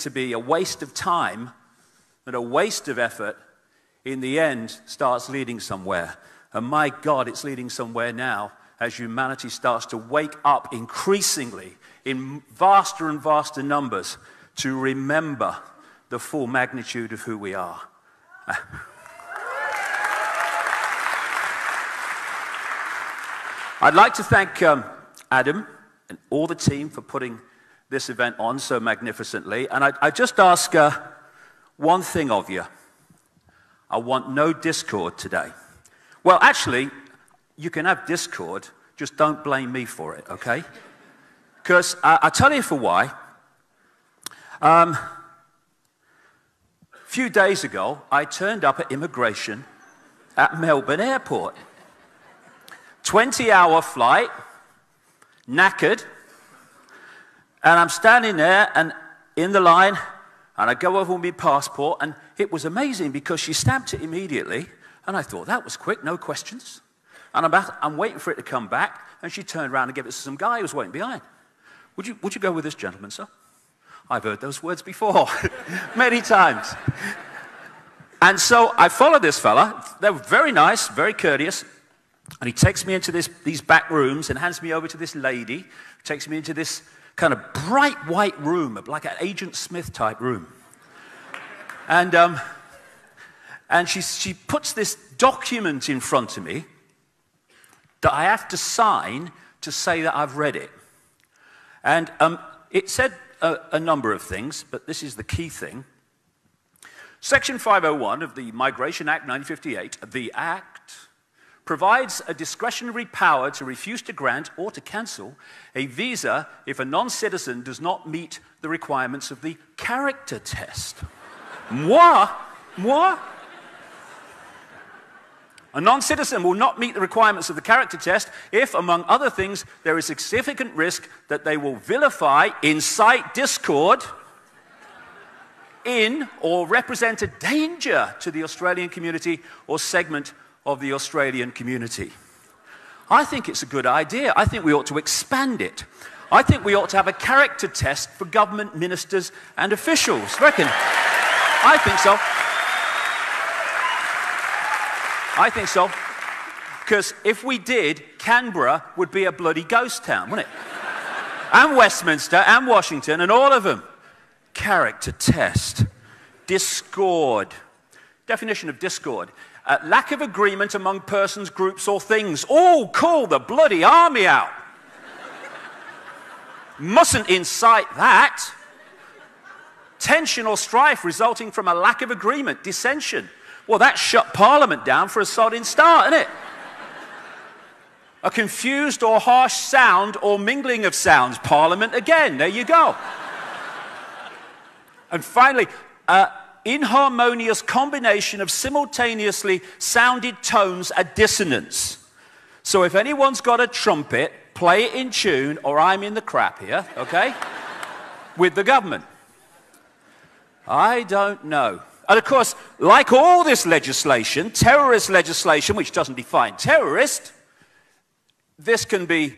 to be a waste of time and a waste of effort, in the end starts leading somewhere. And my God, it's leading somewhere now as humanity starts to wake up increasingly in vaster and vaster numbers to remember the full magnitude of who we are. I'd like to thank Adam and all the team for putting this event on so magnificently. And I just ask one thing of you. I want no discord today. Well, actually, you can have discord, just don't blame me for it, okay? Because I'll tell you for why. A few days ago, I turned up at immigration at Melbourne Airport. 20-hour flight, knackered, and I'm standing there and in the line, and I go over with my passport, and it was amazing because she stamped it immediately, and I thought, that was quick, no questions. And I'm waiting for it to come back, and she turned around and gave it to some guy who was waiting behind. Would you go with this gentleman, sir? I've heard those words before, many times. And so I followed this fella. They were very nice, very courteous. And he takes me into these back rooms and hands me over to this lady, who takes me into this kind of bright white room, like an Agent Smith type room. And she puts this document in front of me that I have to sign to say that I've read it. And it said a number of things, but this is the key thing. Section 501 of the Migration Act 1958, the Act, provides a discretionary power to refuse to grant or to cancel a visa if a non-citizen does not meet the requirements of the character test. Moi? A non-citizen will not meet the requirements of the character test if, among other things, there is a significant risk that they will vilify, incite discord in or represent a danger to the Australian community or segment of the Australian community. I think it's a good idea. I think we ought to expand it. I think we ought to have a character test for government ministers and officials. Reckon? I think so. I think so. Because if we did, Canberra would be a bloody ghost town, wouldn't it? And Westminster and Washington and all of them. Character test. Discord. Definition of discord. Lack of agreement among persons, groups, or things. Oh, call the bloody army out. Mustn't incite that. Tension or strife resulting from a lack of agreement. Dissension. Well, that shut Parliament down for a sodding start, isn't it? A confused or harsh sound or mingling of sounds. Parliament again. There you go. And finally, inharmonious combination of simultaneously sounded tones at dissonance. So if anyone's got a trumpet, play it in tune, or I'm in the crap here, okay? With the government. I don't know. And of course, like all this legislation, terrorist legislation, which doesn't define terrorist, this can be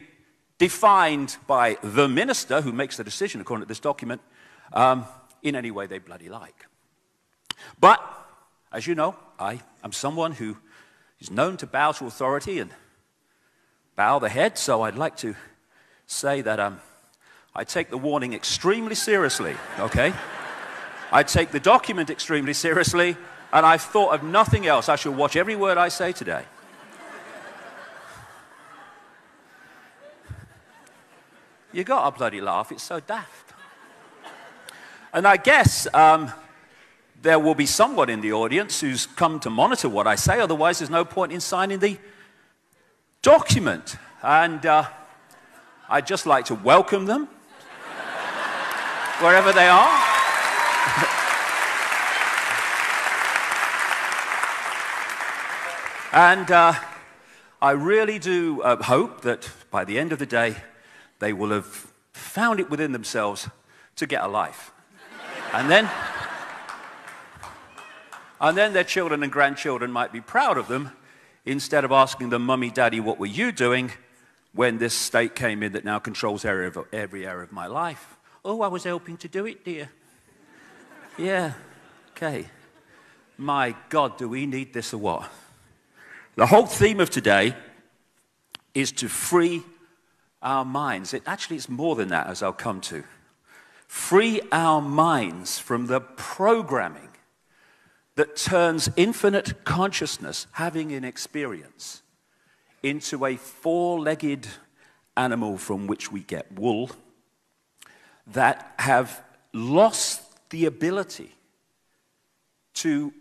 defined by the minister, who makes the decision according to this document, in any way they bloody like. But, as you know, I am someone who is known to bow to authority and bow the head, so I'd like to say that I take the warning extremely seriously, okay? I take the document extremely seriously, and I've thought of nothing else. I shall watch every word I say today. You got a bloody laugh, it's so daft. And I guess there will be someone in the audience who's come to monitor what I say, otherwise there's no point in signing the document. And I'd just like to welcome them, wherever they are. And I really do hope that by the end of the day, they will have found it within themselves to get a life. And then their children and grandchildren might be proud of them instead of asking them, Mummy, Daddy, what were you doing when this state came in that now controls every area of my life? Oh, I was helping to do it, dear. Yeah, okay. My God, do we need this or what? The whole theme of today is to free our minds. It's more than that, as I'll come to. Free our minds from the programming that turns infinite consciousness, having an experience, into a four-legged animal from which we get wool, that have lost the ability to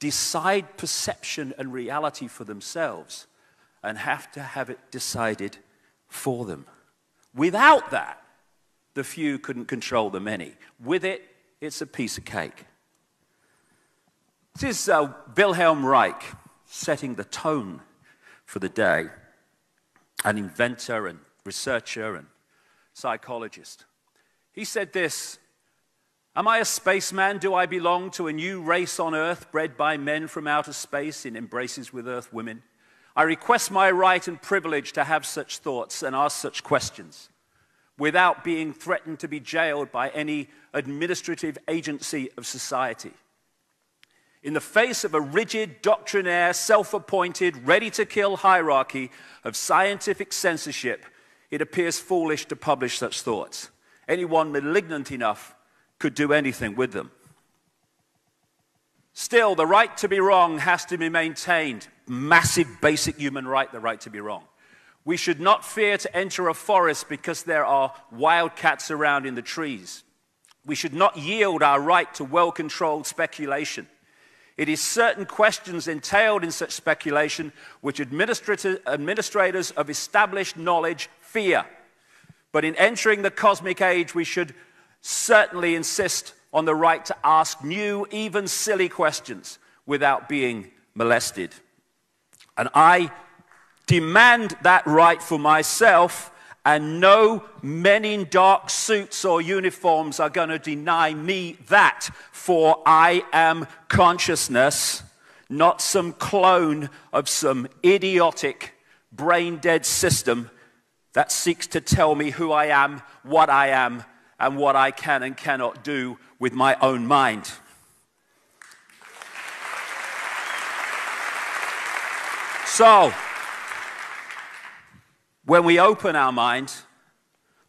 decide perception and reality for themselves and have to have it decided for them. Without that, the few couldn't control the many. With it, it's a piece of cake. This is Wilhelm Reich setting the tone for the day, an inventor and researcher and psychologist. He said this: "Am I a spaceman? Do I belong to a new race on Earth, bred by men from outer space in embraces with Earth women? I request my right and privilege to have such thoughts and ask such questions without being threatened to be jailed by any administrative agency of society. In the face of a rigid, doctrinaire, self-appointed, ready-to-kill hierarchy of scientific censorship, it appears foolish to publish such thoughts. Anyone malignant enough could do anything with them. Still, the right to be wrong has to be maintained. Massive basic human right, the right to be wrong. We should not fear to enter a forest because there are wildcats around in the trees. We should not yield our right to well-controlled speculation. It is certain questions entailed in such speculation which administrators of established knowledge fear. But in entering the cosmic age, we should certainly insist on the right to ask new, even silly questions without being molested. And I demand that right for myself, and no men in dark suits or uniforms are going to deny me that, for I am consciousness, not some clone of some idiotic, brain-dead system that seeks to tell me who I am, and what I can and cannot do with my own mind." So, when we open our mind,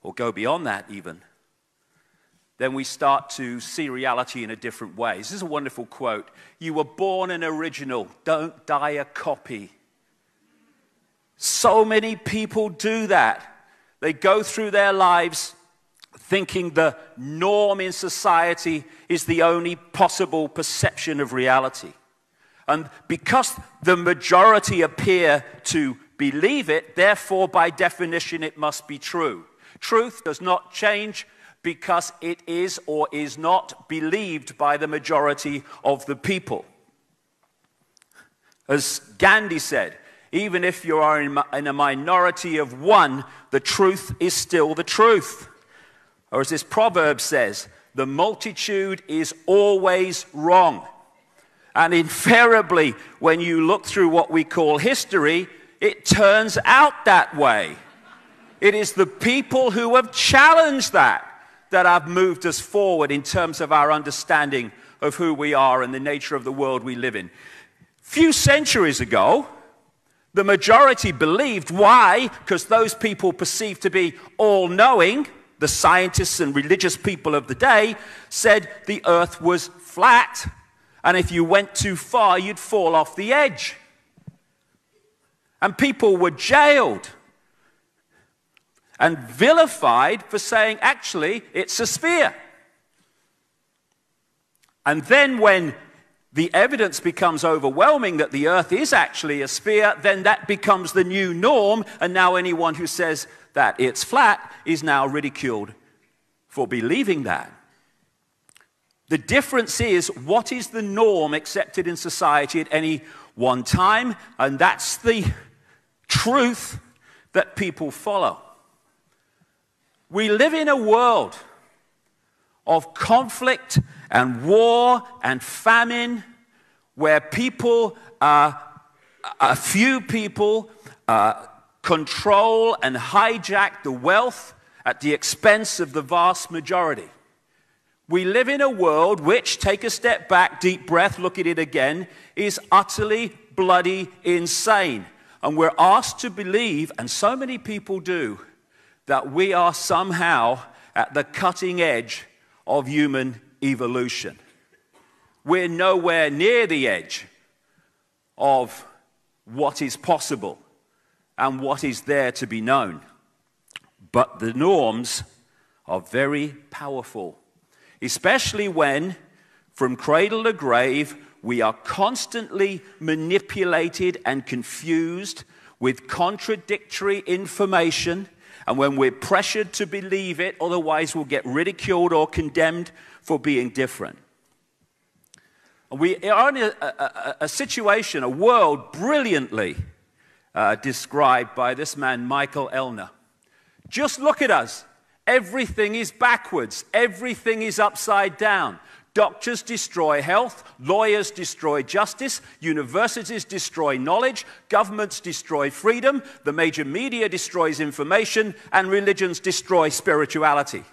or go beyond that even, then we start to see reality in a different way. This is a wonderful quote. "You were born an original, don't die a copy." So many people do that. They go through their lives thinking the norm in society is the only possible perception of reality. And because the majority appear to believe it, therefore, by definition, it must be true. Truth does not change because it is or is not believed by the majority of the people. As Gandhi said, even if you are in a minority of one, the truth is still the truth. Or as this proverb says, the multitude is always wrong. And invariably, when you look through what we call history, it turns out that way. It is the people who have challenged that have moved us forward in terms of our understanding of who we are and the nature of the world we live in. A few centuries ago, the majority believed. Why? Because those people perceived to be all-knowing, the scientists and religious people of the day, said the earth was flat, and if you went too far, you'd fall off the edge. And people were jailed and vilified for saying, actually, it's a sphere. And then when the evidence becomes overwhelming that the earth is actually a sphere, then that becomes the new norm, and now anyone who says that it's flat is now ridiculed for believing that. The difference is, what is the norm accepted in society at any one time? And that's the truth that people follow. We live in a world of conflict and war and famine, where people, a few people control and hijack the wealth at the expense of the vast majority. We live in a world which, take a step back, deep breath, look at it again, is utterly bloody insane. And we're asked to believe, and so many people do, that we are somehow at the cutting edge of human evolution. We're nowhere near the edge of what is possible and what is there to be known. But the norms are very powerful, especially when, from cradle to grave, we are constantly manipulated and confused with contradictory information, and when we're pressured to believe it, otherwise we'll get ridiculed or condemned for being different. We are in a situation, a world brilliantly described by this man, Michael Elner. Just look at us. Everything is backwards. Everything is upside down. Doctors destroy health, lawyers destroy justice, universities destroy knowledge, governments destroy freedom, the major media destroys information, and religions destroy spirituality.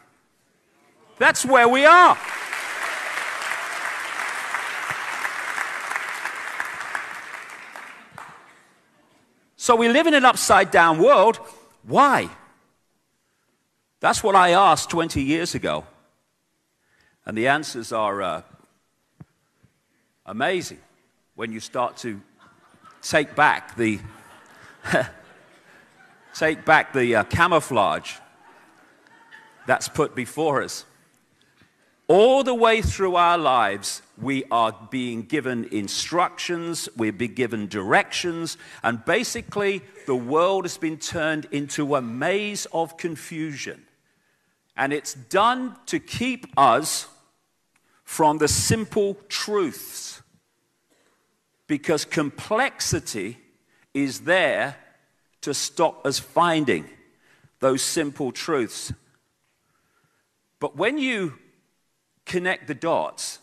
That's where we are. So we live in an upside-down world. Why? That's what I asked 20 years ago. And the answers are amazing when you start to take back the camouflage that's put before us. All the way through our lives, we are being given instructions, we're being given directions, and basically the world has been turned into a maze of confusion. And it's done to keep us from the simple truths, because complexity is there to stop us finding those simple truths. But when you connect the dots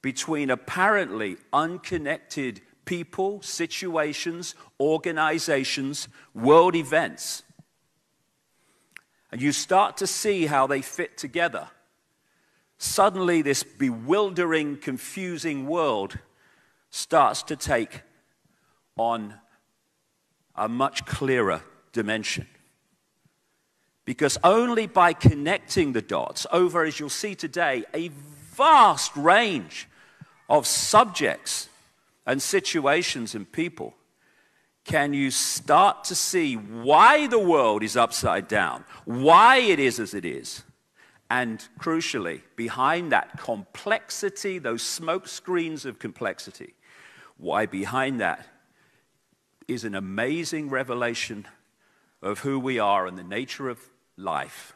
between apparently unconnected people, situations, organizations, world events, and you start to see how they fit together, suddenly this bewildering, confusing world starts to take on a much clearer dimension. Because only by connecting the dots over, as you'll see today, a vast range of subjects and situations and people, can you start to see why the world is upside down, why it is as it is, and crucially, behind that complexity, those smoke screens of complexity, why behind that is an amazing revelation of who we are and the nature of life,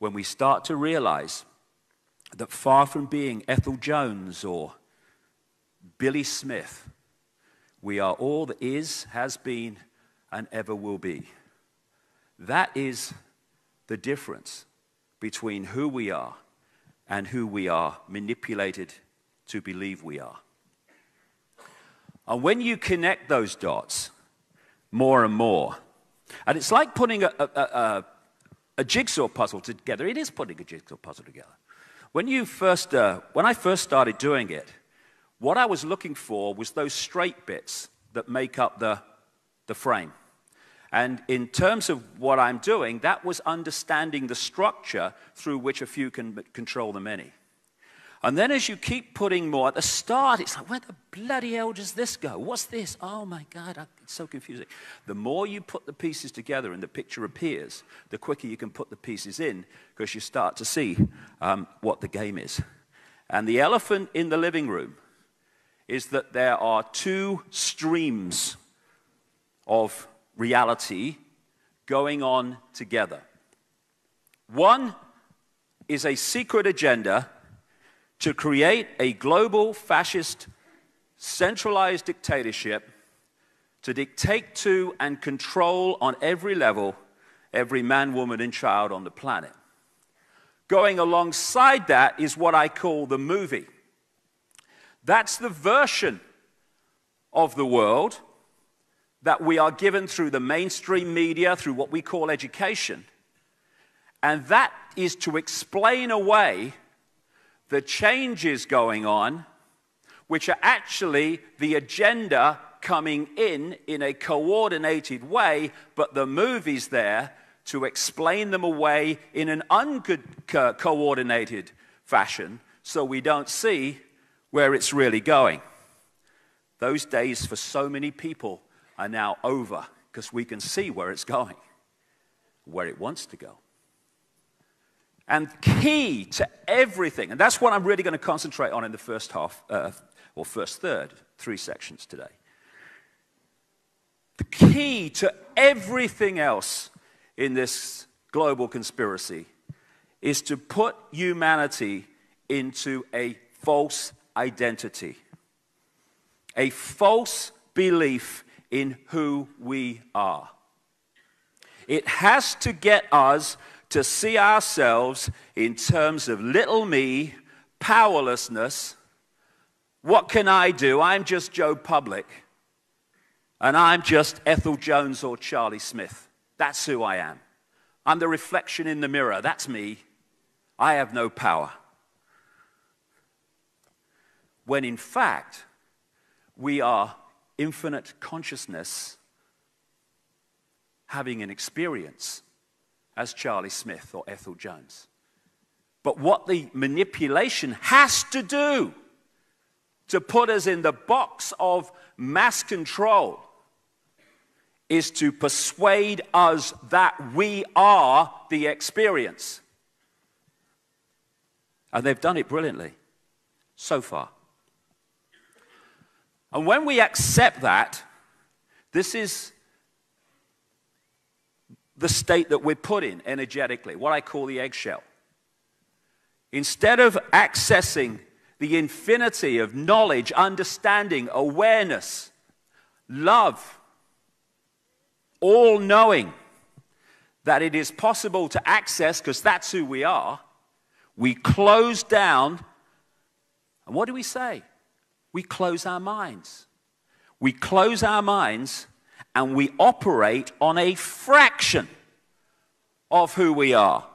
when we start to realize that far from being Ethel Jones or Billy Smith, we are all that is, has been, and ever will be. That is the difference between who we are and who we are manipulated to believe we are. And when you connect those dots more and more, and it's like putting a jigsaw puzzle together. It is putting a jigsaw puzzle together. When I first started doing it, what I was looking for was those straight bits that make up the frame. And in terms of what I'm doing, that was understanding the structure through which a few can control the many. And then as you keep putting more, at the start, it's like, where the bloody hell does this go? What's this? Oh my God, it's so confusing. The more you put the pieces together and the picture appears, the quicker you can put the pieces in, because you start to see what the game is. And the elephant in the living room is that there are two streams of reality going on together. One is a secret agenda to create a global fascist centralized dictatorship to dictate to and control on every level every man, woman, and child on the planet. Going alongside that is what I call the movie. That's the version of the world that we are given through the mainstream media, through what we call education. And that is to explain away the changes going on, which are actually the agenda coming in a coordinated way, but the movie's there to explain them away in an uncoordinated fashion, so we don't see where it's really going. Those days for so many people are now over, because we can see where it's going, where it wants to go. And key to everything, and that's what I'm really going to concentrate on in the first half, or first third, three sections today. The key to everything else in this global conspiracy is to put humanity into a false identity, a false belief in who we are. It has to get us to see ourselves in terms of little me, powerlessness. What can I do? I'm just Joe Public, and I'm just Ethel Jones or Charlie Smith. That's who I am. I'm the reflection in the mirror. That's me. I have no power. When in fact, we are infinite consciousness having an experience as Charlie Smith or Ethel Jones. But what the manipulation has to do to put us in the box of mass control is to persuade us that we are the experience. And they've done it brilliantly so far. And when we accept that, this is the state that we're put in energetically, what I call the eggshell. Instead of accessing the infinity of knowledge, understanding, awareness, love, all knowing that it is possible to access because that's who we are, we close down. And what do we say? We close our minds. We close our minds and we operate on a fraction of who we are.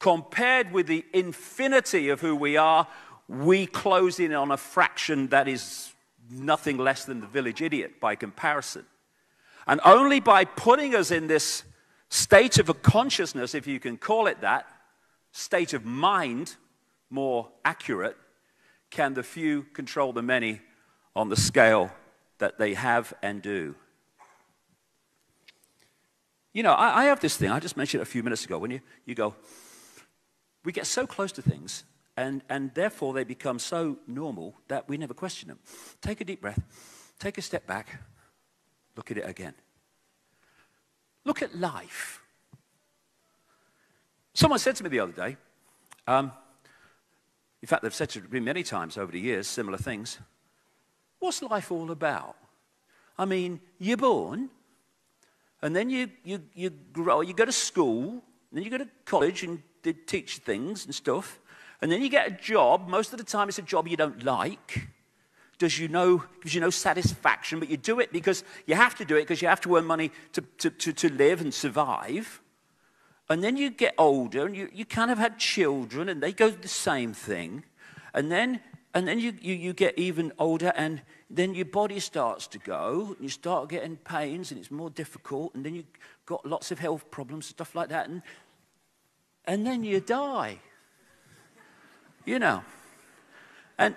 Compared with the infinity of who we are, we close in on a fraction that is nothing less than the village idiot by comparison. And only by putting us in this state of a consciousness, if you can call it that, state of mind, more accurate, can the few control the many on the scale that they have and do? You know, I have this thing, I just mentioned it a few minutes ago, when you go, we get so close to things, and therefore they become so normal that we never question them. Take a deep breath, take a step back, look at it again. Look at life. Someone said to me the other day, in fact, they've said to me many times over the years, similar things. What's life all about? I mean, you're born, and then you grow, you go to school, and then you go to college and they teach things and stuff, and then you get a job. Most of the time it's a job you don't like. Gives you no satisfaction, but you do it because you have to do it because you have to earn money to live and survive. And then you get older, and you kind of had children, and they go the same thing. And then you get even older, and then your body starts to go, and you start getting pains, and it's more difficult, and then you've got lots of health problems, stuff like that, and then you die. You know. And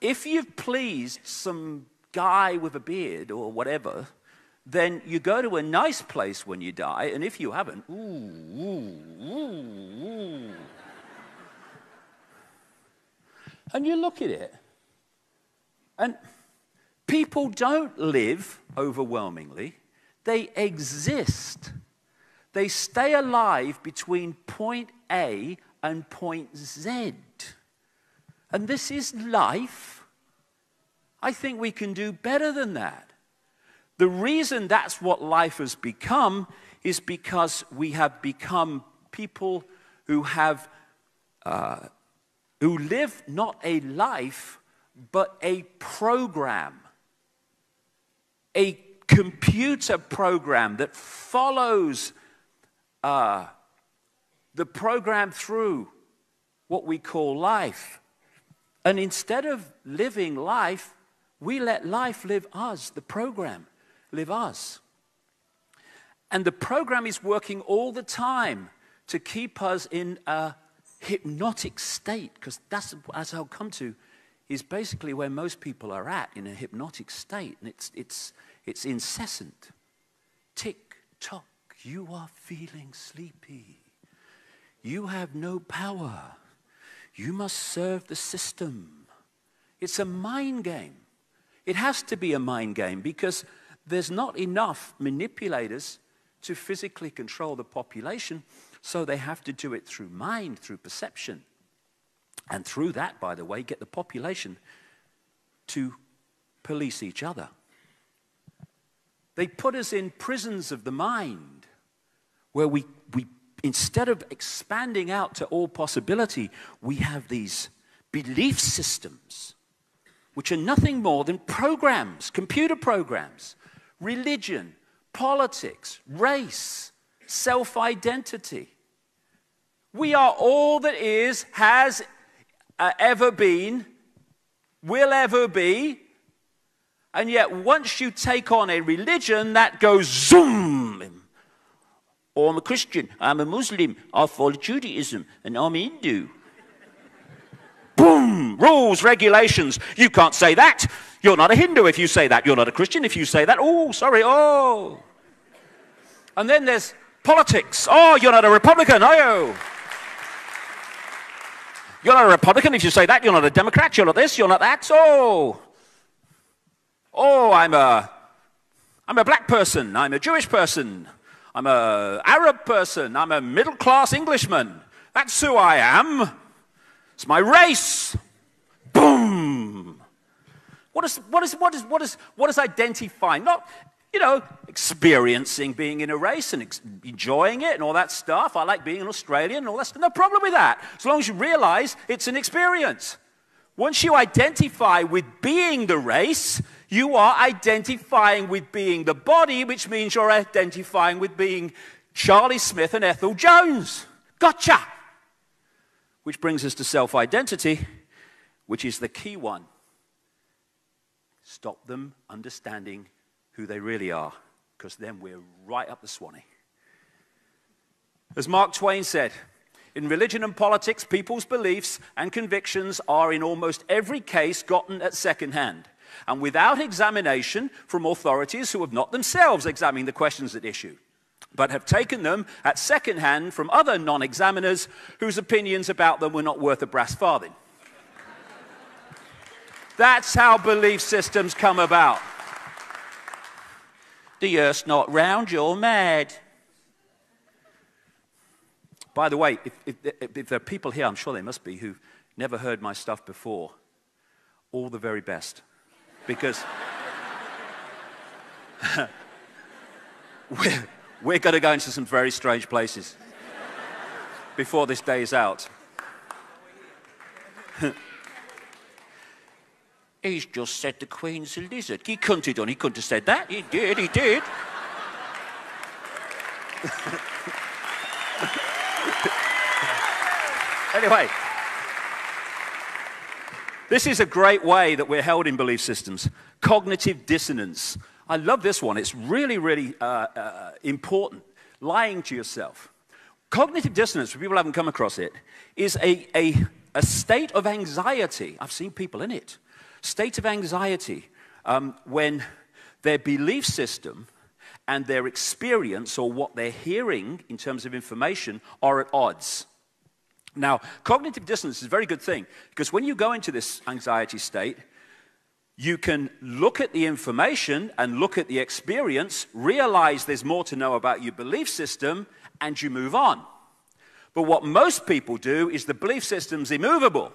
if you've pleased some guy with a beard or whatever, then you go to a nice place when you die, and if you haven't, ooh, ooh, ooh, ooh. And you look at it, and people don't live overwhelmingly. They exist. They stay alive between point A and point Z. And this is life. I think we can do better than that. The reason that's what life has become is because we have become people who have, who live not a life, but a program, a computer program that follows the program through what we call life. And instead of living life, we let life live us, the program live us. And the program is working all the time to keep us in a hypnotic state, because that's, as I'll come to, is basically where most people are at, in a hypnotic state. And it's incessant. Tick, tock, you are feeling sleepy. You have no power. You must serve the system. It's a mind game. It has to be a mind game, because there's not enough manipulators to physically control the population, so they have to do it through mind, through perception. And through that, by the way, get the population to police each other. They put us in prisons of the mind, where we instead of expanding out to all possibility, we have these belief systems, which are nothing more than programs, computer programs, religion, politics, race, self-identity. We are all that is, has ever been, will ever be, and yet once you take on a religion, that goes zoom. Or I'm a Christian, I'm a Muslim, I follow Judaism, and I'm Hindu. Boom! Rules, regulations. You can't say that. You're not a Hindu if you say that. You're not a Christian if you say that. Oh, sorry, oh. And then there's politics. Oh, you're not a Republican, are you? You're not a Republican if you say that. You're not a Democrat. You're not this, you're not that. Oh. Oh, I'm a black person. I'm a Jewish person. I'm a Arab person. I'm a middle-class Englishman. That's who I am. It's my race. Boom. What is identifying? Not, you know, experiencing being in a race and enjoying it and all that stuff. I like being an Australian and all that stuff. No problem with that. As long as you realize it's an experience. Once you identify with being the race, you are identifying with being the body, which means you're identifying with being Charlie Smith and Ethel Jones. Gotcha! Which brings us to self-identity, which is the key one. Stop them understanding who they really are, because then we're right up the Swanee. As Mark Twain said, in religion and politics, people's beliefs and convictions are in almost every case gotten at second hand, and without examination from authorities who have not themselves examined the questions at issue, but have taken them at second hand from other non-examiners whose opinions about them were not worth a brass farthing. That's how belief systems come about. The earth's not round, you're mad. By the way, if there are people here, I'm sure they must be, who've never heard my stuff before, all the very best. Because we're going to go into some very strange places before this day is out. He's just said the Queen's a lizard. He couldn't have done. He couldn't have said that. He did. He did. Anyway, this is a great way that we're held in belief systems. Cognitive dissonance. I love this one. It's really, really important. Lying to yourself. Cognitive dissonance, for people who haven't come across it, is a state of anxiety. I've seen people in it. State of anxiety when their belief system and their experience, or what they're hearing in terms of information, are at odds. Now, cognitive dissonance is a very good thing, because when you go into this anxiety state, you can look at the information and look at the experience, realize there's more to know about your belief system, and you move on. But what most people do is the belief system's immovable,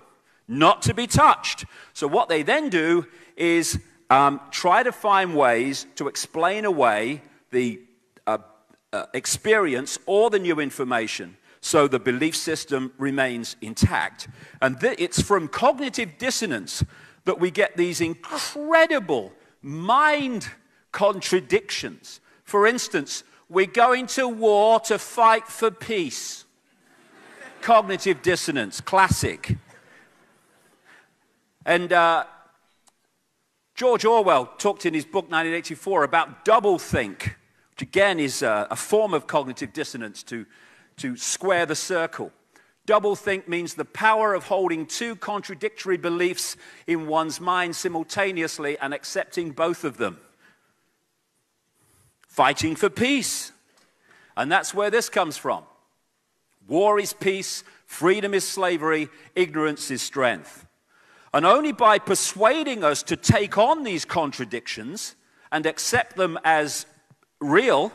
not to be touched. So what they then do is try to find ways to explain away the experience or the new information, so the belief system remains intact. And it's from cognitive dissonance that we get these incredible mind contradictions. For instance, we're going to war to fight for peace. Cognitive dissonance, classic. And George Orwell talked in his book 1984 about doublethink, which again is a form of cognitive dissonance to square the circle. Doublethink means the power of holding two contradictory beliefs in one's mind simultaneously and accepting both of them. Fighting for peace. And that's where this comes from. War is peace, freedom is slavery, ignorance is strength. And only by persuading us to take on these contradictions and accept them as real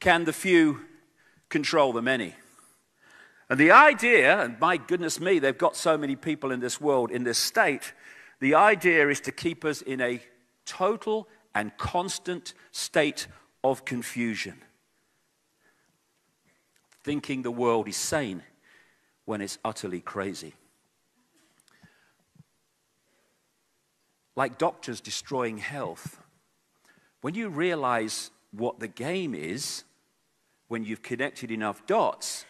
can the few control the many. And the idea, and my goodness me, they've got so many people in this world, in this state, the idea is to keep us in a total and constant state of confusion. Thinking the world is sane when it's utterly crazy. Like doctors destroying health. When you realize what the game is, when you've connected enough dots,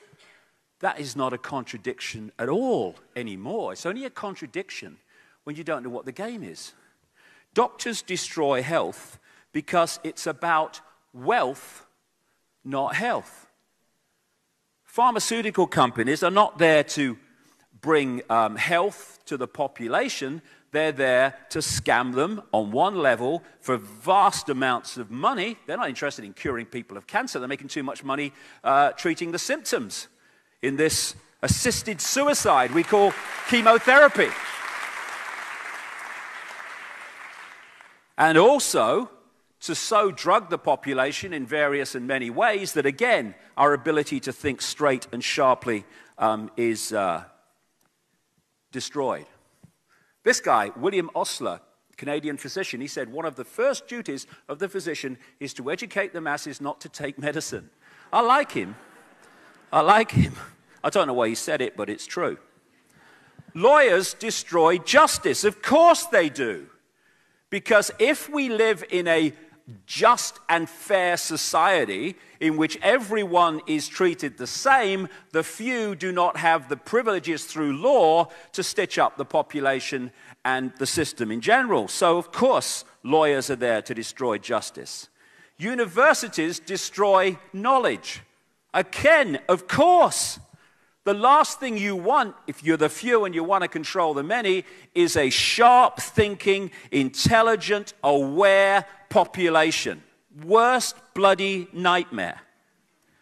that is not a contradiction at all anymore. It's only a contradiction when you don't know what the game is. Doctors destroy health because it's about wealth, not health. Pharmaceutical companies are not there to bring health to the population. They're there to scam them on one level for vast amounts of money. They're not interested in curing people of cancer. They're making too much money treating the symptoms. In this assisted suicide we call chemotherapy. And also to so drug the population in various and many ways that, again, our ability to think straight and sharply is destroyed. This guy, William Osler, Canadian physician, he said, one of the first duties of the physician is to educate the masses not to take medicine. I like him. I like him. I don't know why he said it, but it's true. Lawyers destroy justice. Of course they do. Because if we live in a just and fair society in which everyone is treated the same, the few do not have the privileges through law to stitch up the population and the system in general. So, of course, lawyers are there to destroy justice. Universities destroy knowledge. Again, of course, the last thing you want, if you're the few and you want to control the many, is a sharp-thinking, intelligent, aware population. Worst bloody nightmare.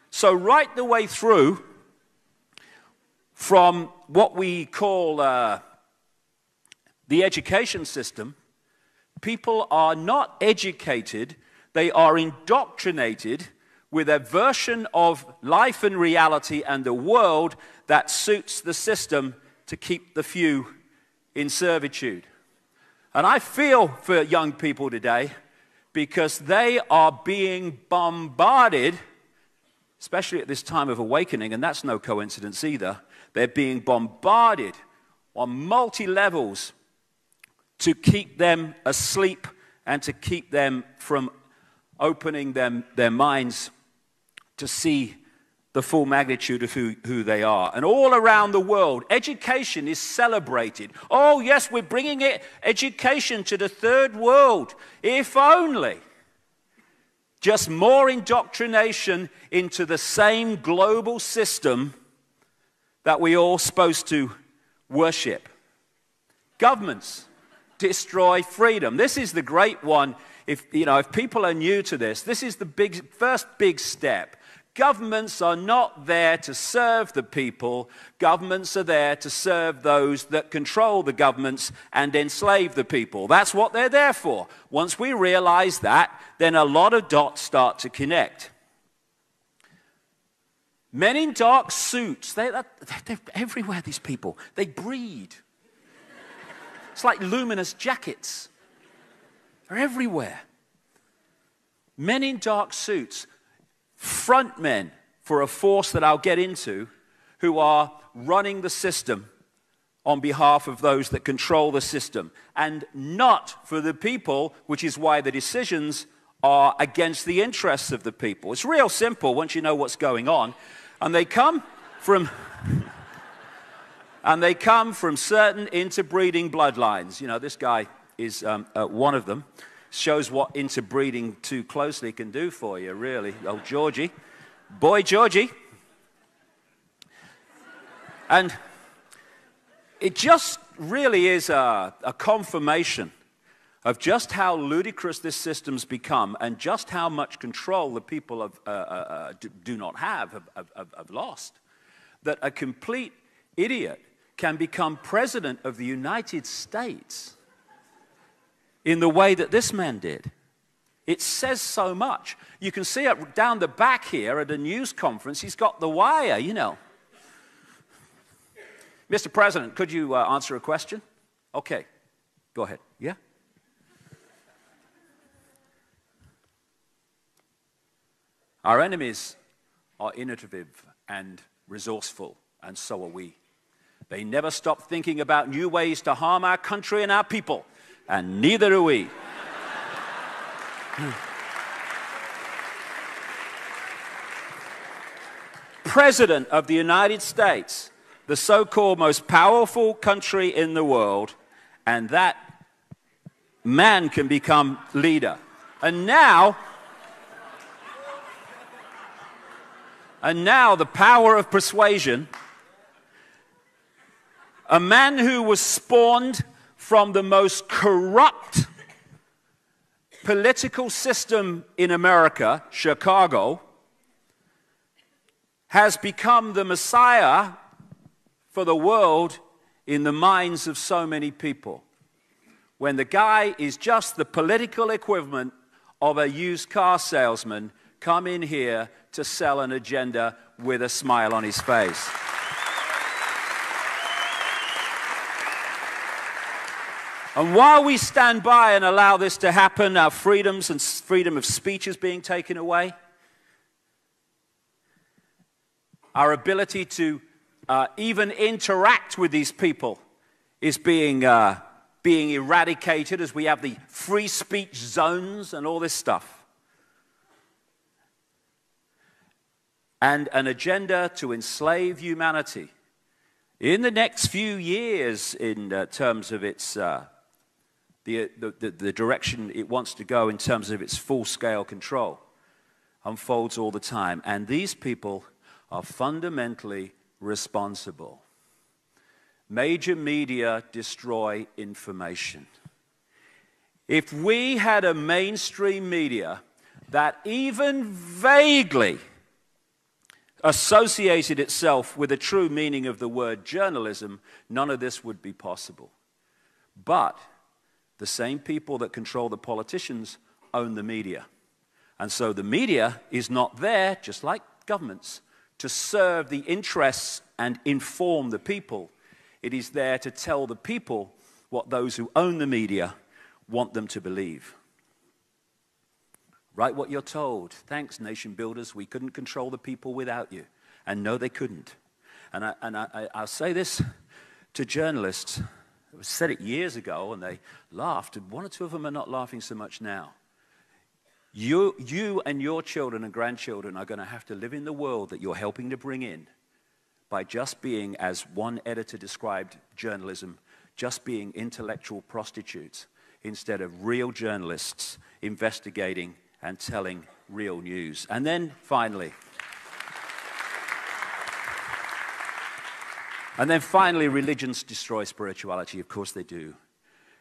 So right the way through from what we call the education system, people are not educated, they are indoctrinated with a version of life and reality and the world that suits the system to keep the few in servitude. And I feel for young people today because they are being bombarded, especially at this time of awakening, and that's no coincidence either. They're being bombarded on multi-levels to keep them asleep and to keep them from opening their minds to see the full magnitude of who they are. And all around the world, education is celebrated. Oh, yes, we're bringing education to the third world. If only. Just more indoctrination into the same global system that we're all supposed to worship. Governments destroy freedom. This is the great one. If people are new to this, this is the first big step. Governments are not there to serve the people. Governments are there to serve those that control the governments and enslave the people. That's what they're there for. Once we realize that, then a lot of dots start to connect. Men in dark suits, they're everywhere, these people. They breed. It's like luminous jackets. They're everywhere. Men in dark suits, front men for a force that I'll get into, who are running the system on behalf of those that control the system, and not for the people, which is why the decisions are against the interests of the people. It's real simple once you know what's going on. And they come from And they come from certain interbreeding bloodlines. You know, this guy is one of them. Shows what interbreeding too closely can do for you, really. Oh, Georgie. Boy, Georgie. And it just really is a confirmation of just how ludicrous this system's become and just how much control the people do not have lost, that a complete idiot can become president of the United States in the way that this man did. It says so much. You can see it down the back here at a news conference. He's got the wire, you know. Mr. President, could you answer a question? Okay, go ahead. Yeah? Our enemies are innovative and resourceful, and so are we. They never stop thinking about new ways to harm our country and our people, and neither do we. President of the United States, the so-called most powerful country in the world, and that man can become leader. And now the power of persuasion. A man who was spawned from the most corrupt political system in America, Chicago, has become the messiah for the world in the minds of so many people, when the guy is just the political equivalent of a used car salesman come in here to sell an agenda with a smile on his face. And while we stand by and allow this to happen, our freedoms and freedom of speech is being taken away. Our ability to even interact with these people is being eradicated, as we have the free speech zones and all this stuff. And an agenda to enslave humanity in the next few years in terms of its, the direction it wants to go in terms of its full-scale control, unfolds all the time. And these people are fundamentally responsible. Major media destroy information. If we had a mainstream media that even vaguely associated itself with the true meaning of the word journalism, none of this would be possible. But the same people that control the politicians own the media. And so the media is not there, just like governments, to serve the interests and inform the people. It is there to tell the people what those who own the media want them to believe. Write what you're told. Thanks, nation builders. We couldn't control the people without you. And no, they couldn't. And I'll say this to journalists. I said it years ago, and they laughed. And one or two of them are not laughing so much now. You and your children and grandchildren are going to have to live in the world that you're helping to bring in by just being, as one editor described journalism, just being intellectual prostitutes instead of real journalists investigating and telling real news. And then finally, religions destroy spirituality. Of course they do.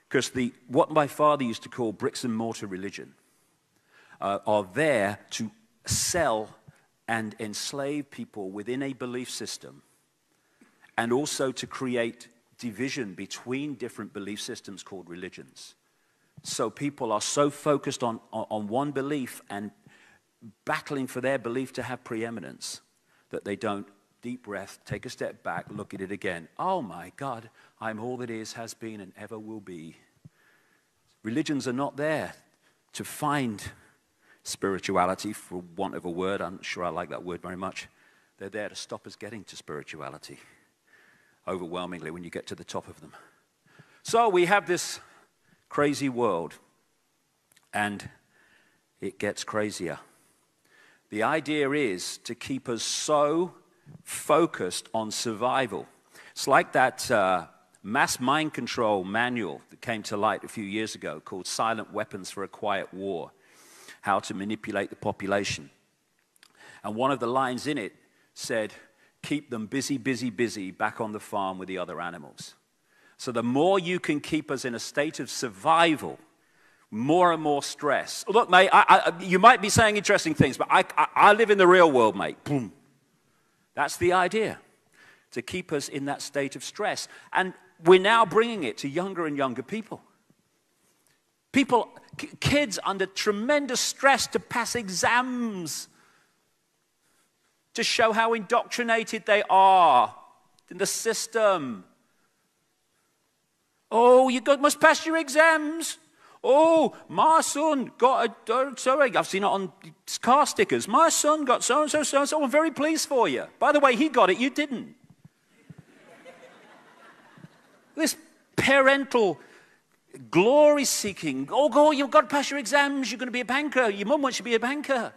Because what my father used to call bricks and mortar religion are there to sell and enslave people within a belief system, and also to create division between different belief systems called religions. So people are so focused on one belief and battling for their belief to have preeminence that they don't, deep breath, take a step back, look at it again. Oh my God, I'm all that is, has been, and ever will be. Religions are not there to find spirituality, for want of a word. I'm not sure I like that word very much. They're there to stop us getting to spirituality, overwhelmingly, when you get to the top of them. So we have this crazy world, and it gets crazier. The idea is to keep us so focused on survival It's like that mass mind control manual that came to light a few years ago called Silent Weapons for a Quiet War, How to Manipulate the Population. And one of the lines in it said, keep them busy, busy, busy back on the farm with the other animals. So the more you can keep us in a state of survival, more and more stress. Look, mate, you might be saying interesting things, but I live in the real world, mate. Boom. That's the idea, to keep us in that state of stress. And we're now bringing it to younger and younger people. Kids under tremendous stress to pass exams, to show how indoctrinated they are in the system. Oh, you must pass your exams. Oh, my son got a, sorry, I've seen it on car stickers. My son got so-and-so, so-and-so. I'm very pleased for you. By the way, he got it, you didn't. This parental glory-seeking. Oh, go, you've got to pass your exams. You're going to be a banker. Your mum wants you to be a banker.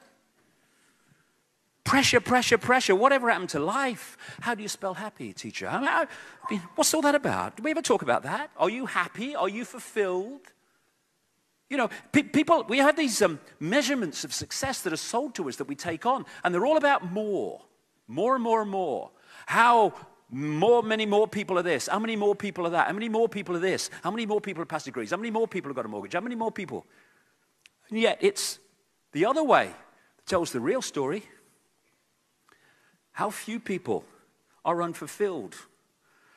Pressure, pressure, pressure. Whatever happened to life? How do you spell happy, teacher? I mean, what's all that about? Do we ever talk about that? Are you happy? Are you fulfilled? You know, people, we have these measurements of success that are sold to us that we take on, and they're all about more. More and more and more. How many more people are this? How many more people are that? How many more people are this? How many more people have passed degrees? How many more people have got a mortgage? How many more people? And yet it's the other way that tells the real story. How few people are unfulfilled,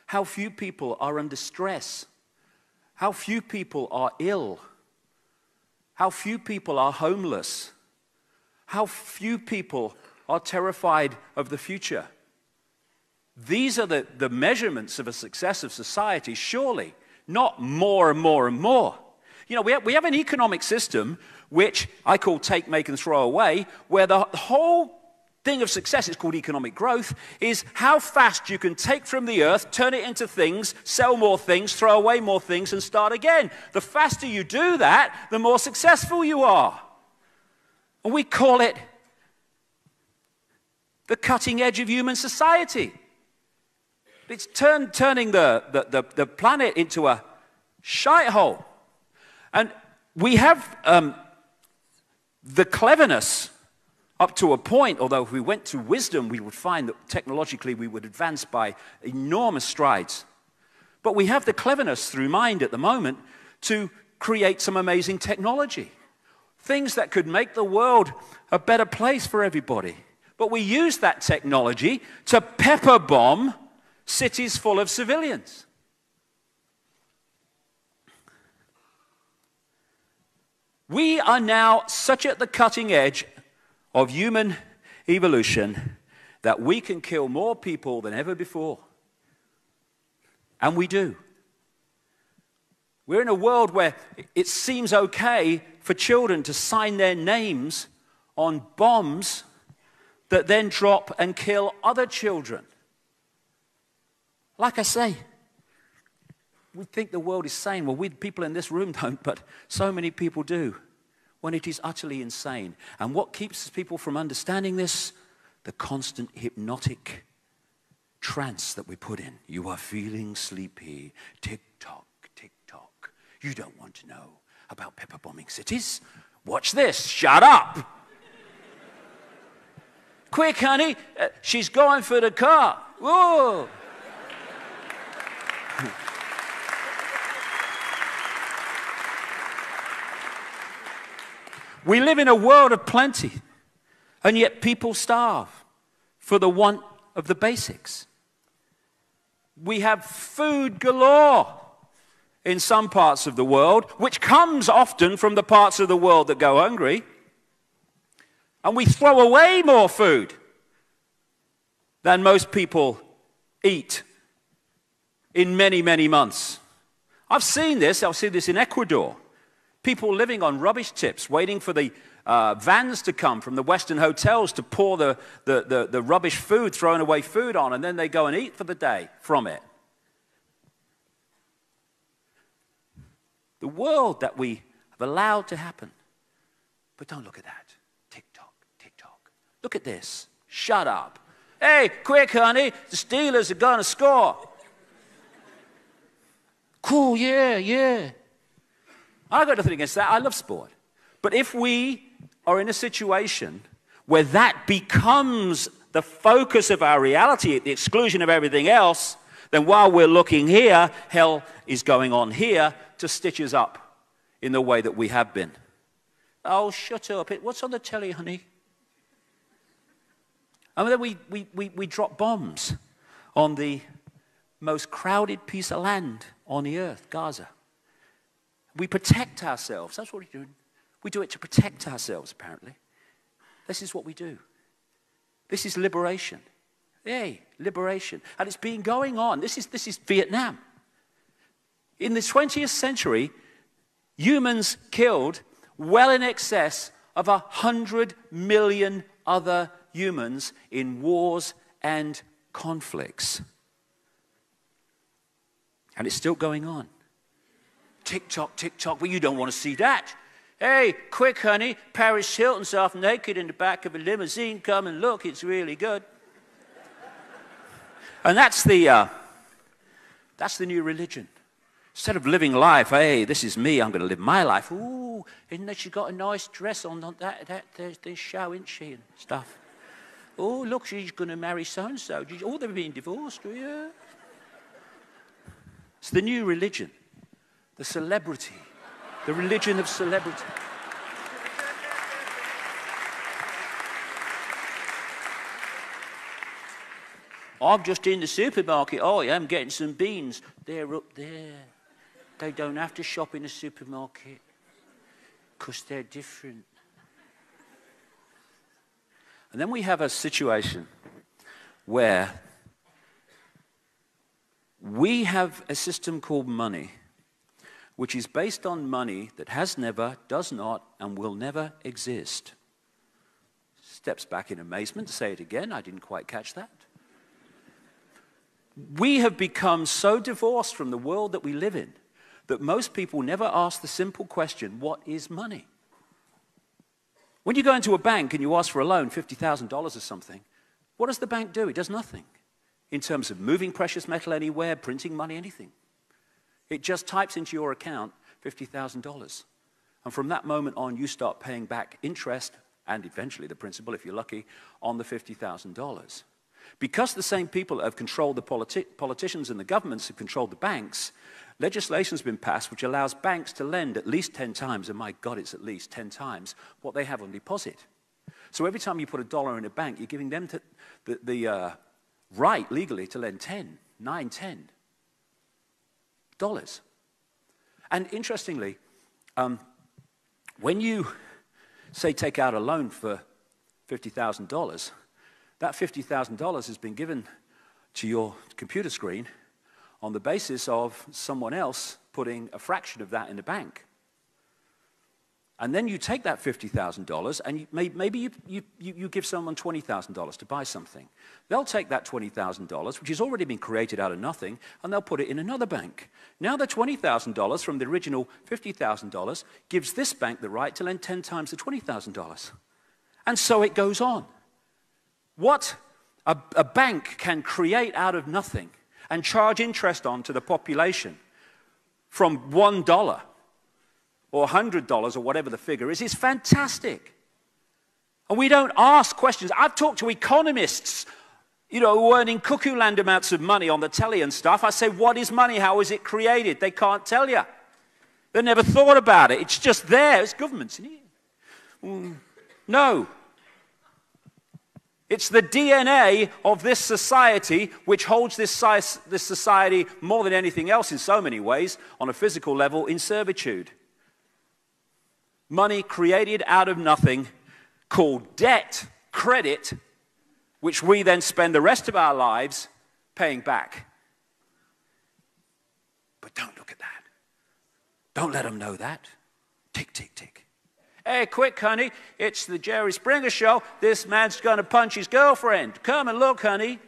how few people are under stress, how few people are ill, how few people are homeless, how few people are terrified of the future. These are the measurements of a success of society, surely, not more and more and more. You know, we have an economic system, which I call take, make, and throw away, where the whole thing of success, it's called economic growth, is how fast you can take from the earth, turn it into things, sell more things, throw away more things, and start again. The faster you do that, the more successful you are. And we call it the cutting edge of human society. It's turning the planet into a shite hole. And we have the cleverness up to a point, although if we went to wisdom, we would find that technologically we would advance by enormous strides. But we have the cleverness through mind at the moment to create some amazing technology. Things that could make the world a better place for everybody. But we use that technology to pepper bomb cities full of civilians. We are now such at the cutting edge of human evolution that we can kill more people than ever before. And we do. We're in a world where it seems okay for children to sign their names on bombs that then drop and kill other children. Like I say, we think the world is sane. Well, we people in this room don't, but so many people do, when it is utterly insane. And what keeps people from understanding this? The constant hypnotic trance that we put in. You are feeling sleepy. Tick-tock, tick-tock. You don't want to know about pepper bombing cities. Watch this. Shut up. Quick, honey. She's going for the car. Whoa. We live in a world of plenty, and yet people starve for the want of the basics. We have food galore in some parts of the world, which comes often from the parts of the world that go hungry, and we throw away more food than most people eat in many, many months. I've seen this in Ecuador. People living on rubbish tips, waiting for the vans to come from the Western hotels to pour the rubbish food, throwing away food on, and then they go and eat for the day from it. The world that we have allowed to happen. But don't look at that. Tick-tock, tick-tock. Look at this. Shut up. Hey, quick, honey. The Steelers are going to score. Cool, yeah, yeah. I've got nothing against that. I love sport. But if we are in a situation where that becomes the focus of our reality at the exclusion of everything else, then while we're looking here, hell is going on here to stitch us up in the way that we have been. Oh, shut up. What's on the telly, honey? I mean, we drop bombs on the most crowded piece of land on the earth, Gaza. We protect ourselves. That's what we're doing. We do it to protect ourselves, apparently. This is what we do. This is liberation. Yay, liberation. And it's been going on. This is Vietnam. In the 20th century, humans killed well in excess of 100 million other humans in wars and conflicts. And it's still going on. Tick-tock, tick-tock. Well, you don't want to see that. Hey, quick, honey, Paris Hilton's half naked in the back of a limousine. Come and look, it's really good. And that's the new religion. Instead of living life, hey, this is me, I'm going to live my life. Ooh, isn't that she got a nice dress on that show, isn't she, and stuff. Oh, look, she's going to marry so-and-so. Oh, they've been divorced, yeah. It's the new religion, the celebrity. The religion of celebrity. I'm just in the supermarket. Oh, yeah, I'm getting some beans. They're up there. They don't have to shop in the supermarket because they're different. And then we have a situation where we have a system called money, which is based on money that has never, does not, and will never exist. Steps back in amazement to say it again. I didn't quite catch that. We have become so divorced from the world that we live in that most people never ask the simple question, what is money? When you go into a bank and you ask for a loan, $50,000 or something, what does the bank do? It does nothing in terms of moving precious metal anywhere, printing money, anything. It just types into your account $50,000. And from that moment on, you start paying back interest and eventually the principal, if you're lucky, on the $50,000. Because the same people that have controlled the politicians and the governments have controlled the banks, legislation's been passed which allows banks to lend at least 10 times, and my God, it's at least 10 times what they have on deposit. So every time you put a dollar in a bank, you're giving them the right legally to lend 10. And interestingly, when you, say, take out a loan for $50,000, that $50,000 has been given to your computer screen on the basis of someone else putting a fraction of that in the bank. And then you take that $50,000 and maybe you give someone $20,000 to buy something. They'll take that $20,000, which has already been created out of nothing, and they'll put it in another bank. Now the $20,000 from the original $50,000 gives this bank the right to lend 10 times the $20,000. And so it goes on. What a bank can create out of nothing and charge interest on to the population from $1 or $100 or whatever the figure is fantastic. And we don't ask questions. I've talked to economists, you know, earning cuckoo land amounts of money on the telly and stuff. I say, what is money? How is it created? They can't tell you. They never thought about it. It's just there. It's governments, isn't it? No. It's the DNA of this society which holds this society more than anything else in so many ways on a physical level in servitude. Money created out of nothing called debt, credit, which we then spend the rest of our lives paying back. But don't look at that. Don't let them know that. Tick, tick, tick. Hey, quick, honey, it's the Jerry Springer show. This man's going to punch his girlfriend. Come and look, honey.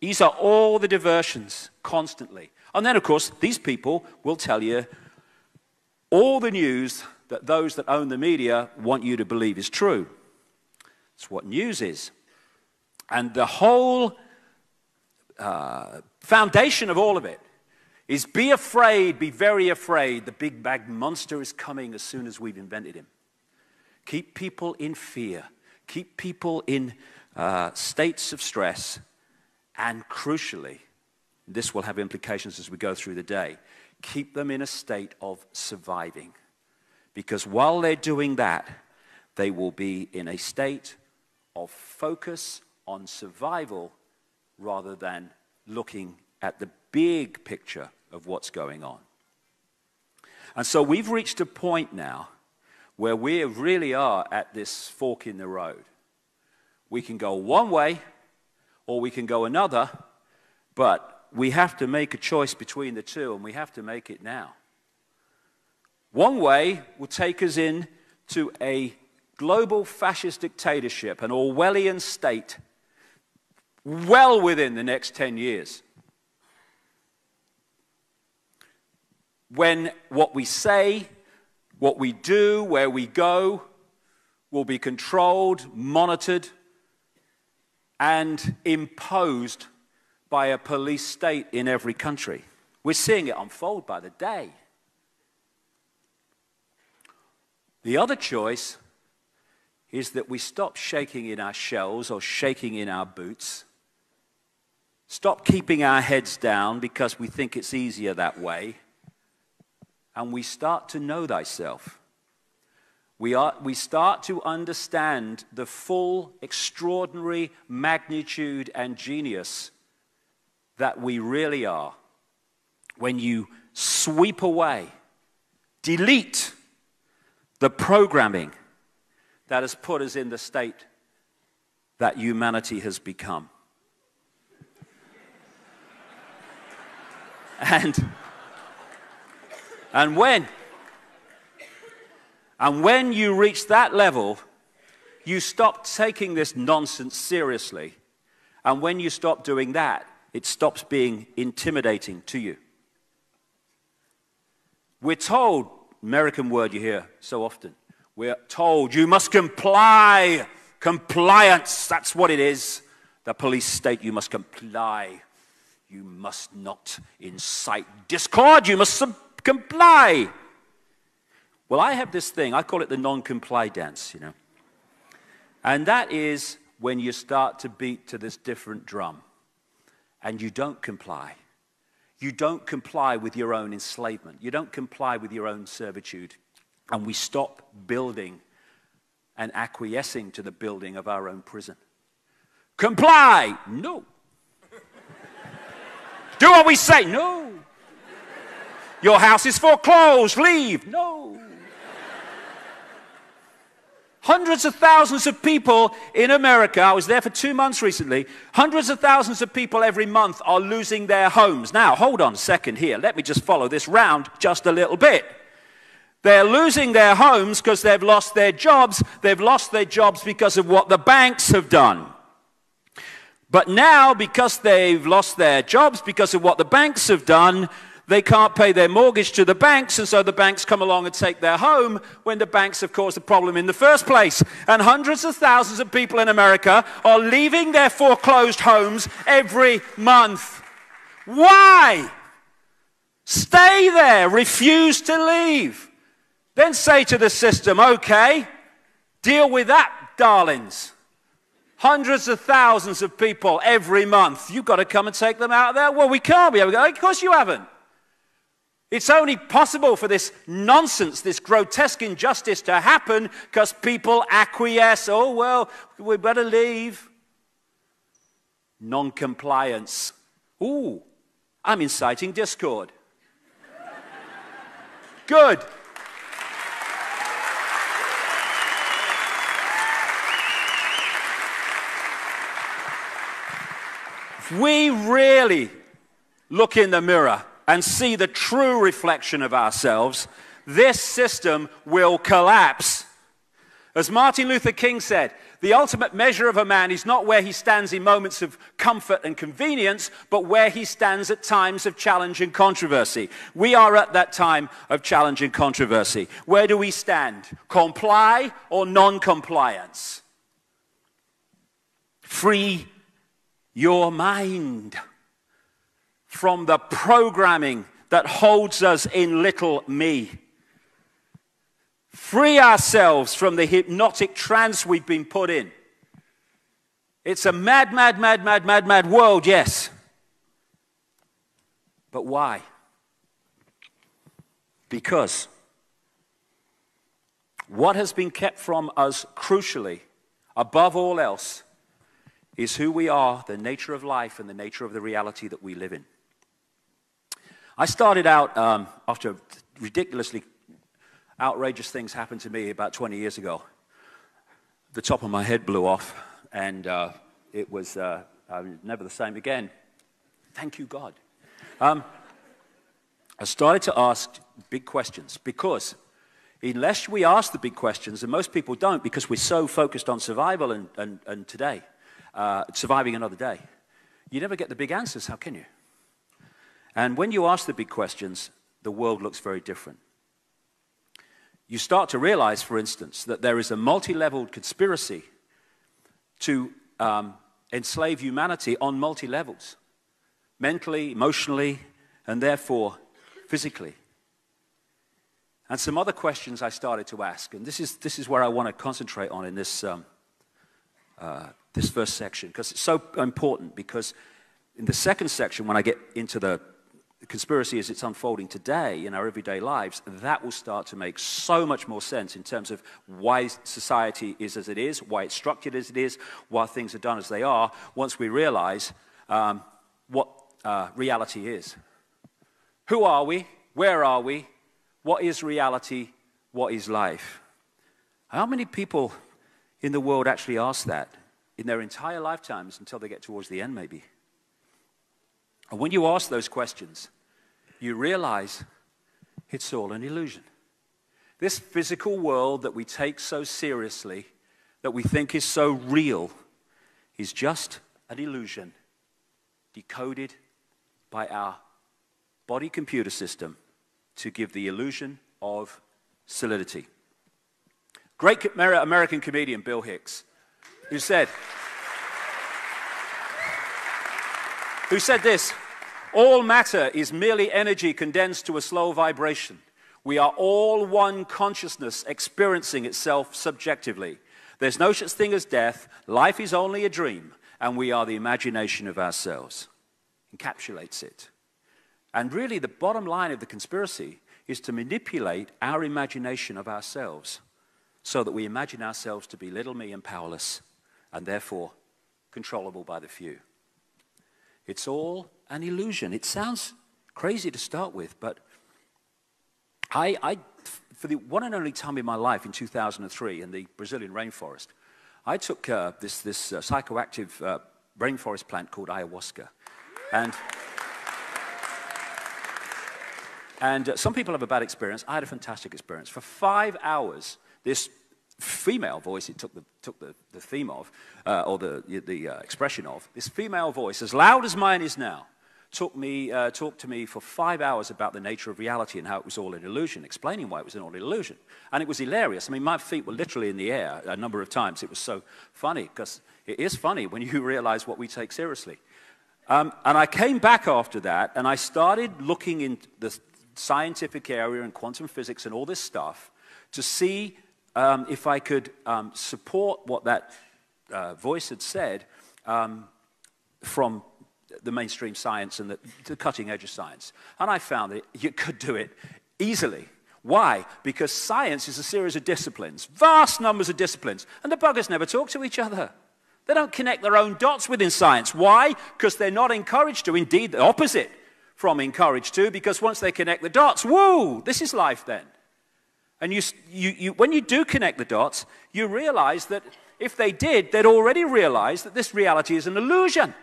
These are all the diversions constantly. And then, of course, these people will tell you all the news that those that own the media want you to believe is true. It's what news is. And the whole foundation of all of it is be afraid, be very afraid. The big bad monster is coming as soon as we've invented him. Keep people in fear. Keep people in states of stress. And crucially, this will have implications as we go through the day, keep them in a state of surviving. Because while they're doing that, they will be in a state of focus on survival rather than looking at the big picture of what's going on. And so we've reached a point now where we really are at this fork in the road. We can go one way or we can go another, but we have to make a choice between the two, and we have to make it now. One way will take us in to a global fascist dictatorship, an Orwellian state, well within the next 10 years. When what we say, what we do, where we go, will be controlled, monitored, and imposed by a police state in every country. We're seeing it unfold by the day. The other choice is that we stop shaking in our shells or shaking in our boots, stop keeping our heads down because we think it's easier that way, and we start to know thyself. We start to understand the full, extraordinary magnitude and genius that we really are. When you sweep away, delete the programming that has put us in the state that humanity has become. And when you reach that level, you stop taking this nonsense seriously. And when you stop doing that, it stops being intimidating to you. We're told, American word you hear so often, we're told you must comply. Compliance, that's what it is. The police state, you must comply. You must not incite discord. You must comply. Well, I have this thing, I call it the non-comply dance, you know. And that is when you start to beat to this different drum and you don't comply. You don't comply with your own enslavement. You don't comply with your own servitude. And we stop building and acquiescing to the building of our own prison. Comply! No. Do what we say! No. Your house is foreclosed! Leave! No. Hundreds of thousands of people in America, I was there for 2 months recently, hundreds of thousands of people every month are losing their homes. Now, hold on a second here. Let me just follow this round just a little bit. They're losing their homes because they've lost their jobs. They've lost their jobs because of what the banks have done. But now, because they've lost their jobs because of what the banks have done, they can't pay their mortgage to the banks, and so the banks come along and take their home when the banks have caused the problem in the first place. And hundreds of thousands of people in America are leaving their foreclosed homes every month. Why? Stay there. Refuse to leave. Then say to the system, okay, deal with that, darlings. Hundreds of thousands of people every month. You've got to come and take them out of there. Well, we can't. We haven't. Of course you haven't. It's only possible for this nonsense, this grotesque injustice to happen because people acquiesce. Oh, well, we better leave. Non-compliance. Ooh, I'm inciting discord. Good. If we really look in the mirror and see the true reflection of ourselves, this system will collapse. As Martin Luther King said, the ultimate measure of a man is not where he stands in moments of comfort and convenience, but where he stands at times of challenge and controversy. We are at that time of challenge and controversy. Where do we stand? Comply or non-compliance? Free your mind from the programming that holds us in little me. Free ourselves from the hypnotic trance we've been put in. It's a mad, mad, mad, mad, mad, mad world, yes. But why? Because what has been kept from us, crucially, above all else, is who we are, the nature of life, and the nature of the reality that we live in. I started out, after ridiculously outrageous things happened to me about 20 years ago. The top of my head blew off, and it was never the same again. Thank you, God. I started to ask big questions, because unless we ask the big questions, and most people don't, because we're so focused on survival and today, surviving another day, you never get the big answers. How can you? And when you ask the big questions, the world looks very different. You start to realize, for instance, that there is a multi-leveled conspiracy to enslave humanity on multi-levels, mentally, emotionally, and therefore physically. And some other questions I started to ask, and this is where I want to concentrate on in this, this first section, because it's so important, because in the second section, when I get into the conspiracy as it's unfolding today in our everyday lives, that will start to make so much more sense in terms of why society is as it is, why it's structured as it is, why things are done as they are, once we realize what reality is. Who are we? Where are we? What is reality? What is life? How many people in the world actually ask that in their entire lifetimes until they get towards the end, maybe? And when you ask those questions, you realize it's all an illusion. This physical world that we take so seriously, that we think is so real, is just an illusion decoded by our body computer system to give the illusion of solidity. Great American comedian Bill Hicks, who said this: all matter is merely energy condensed to a slow vibration. We are all one consciousness experiencing itself subjectively. There's no such thing as death. Life is only a dream, and we are the imagination of ourselves. Encapsulates it. And really, the bottom line of the conspiracy is to manipulate our imagination of ourselves so that we imagine ourselves to be little me and powerless, and therefore controllable by the few. It's all an illusion. It sounds crazy to start with, but I for the one and only time in my life, in 2003, in the Brazilian rainforest, I took this psychoactive rainforest plant called ayahuasca. And some people have a bad experience. I had a fantastic experience. For 5 hours, this female voice, it took the theme of, or the expression of, this female voice, as loud as mine is now, talked to me for 5 hours about the nature of reality and how it was all an illusion, explaining why it was all an illusion. And it was hilarious. I mean, my feet were literally in the air a number of times. It was so funny, because it is funny when you realize what we take seriously. And I came back after that, and I started looking in the scientific area and quantum physics and all this stuff to see if I could support what that voice had said from the mainstream science and the cutting edge of science. And I found that you could do it easily. Why? Because science is a series of disciplines, vast numbers of disciplines, and the buggers never talk to each other. They don't connect their own dots within science. Why? Because they're not encouraged to. Indeed, the opposite from encouraged to, because once they connect the dots, woo, this is life then. And when you do connect the dots, you realize that if they did, they'd already realize that this reality is an illusion.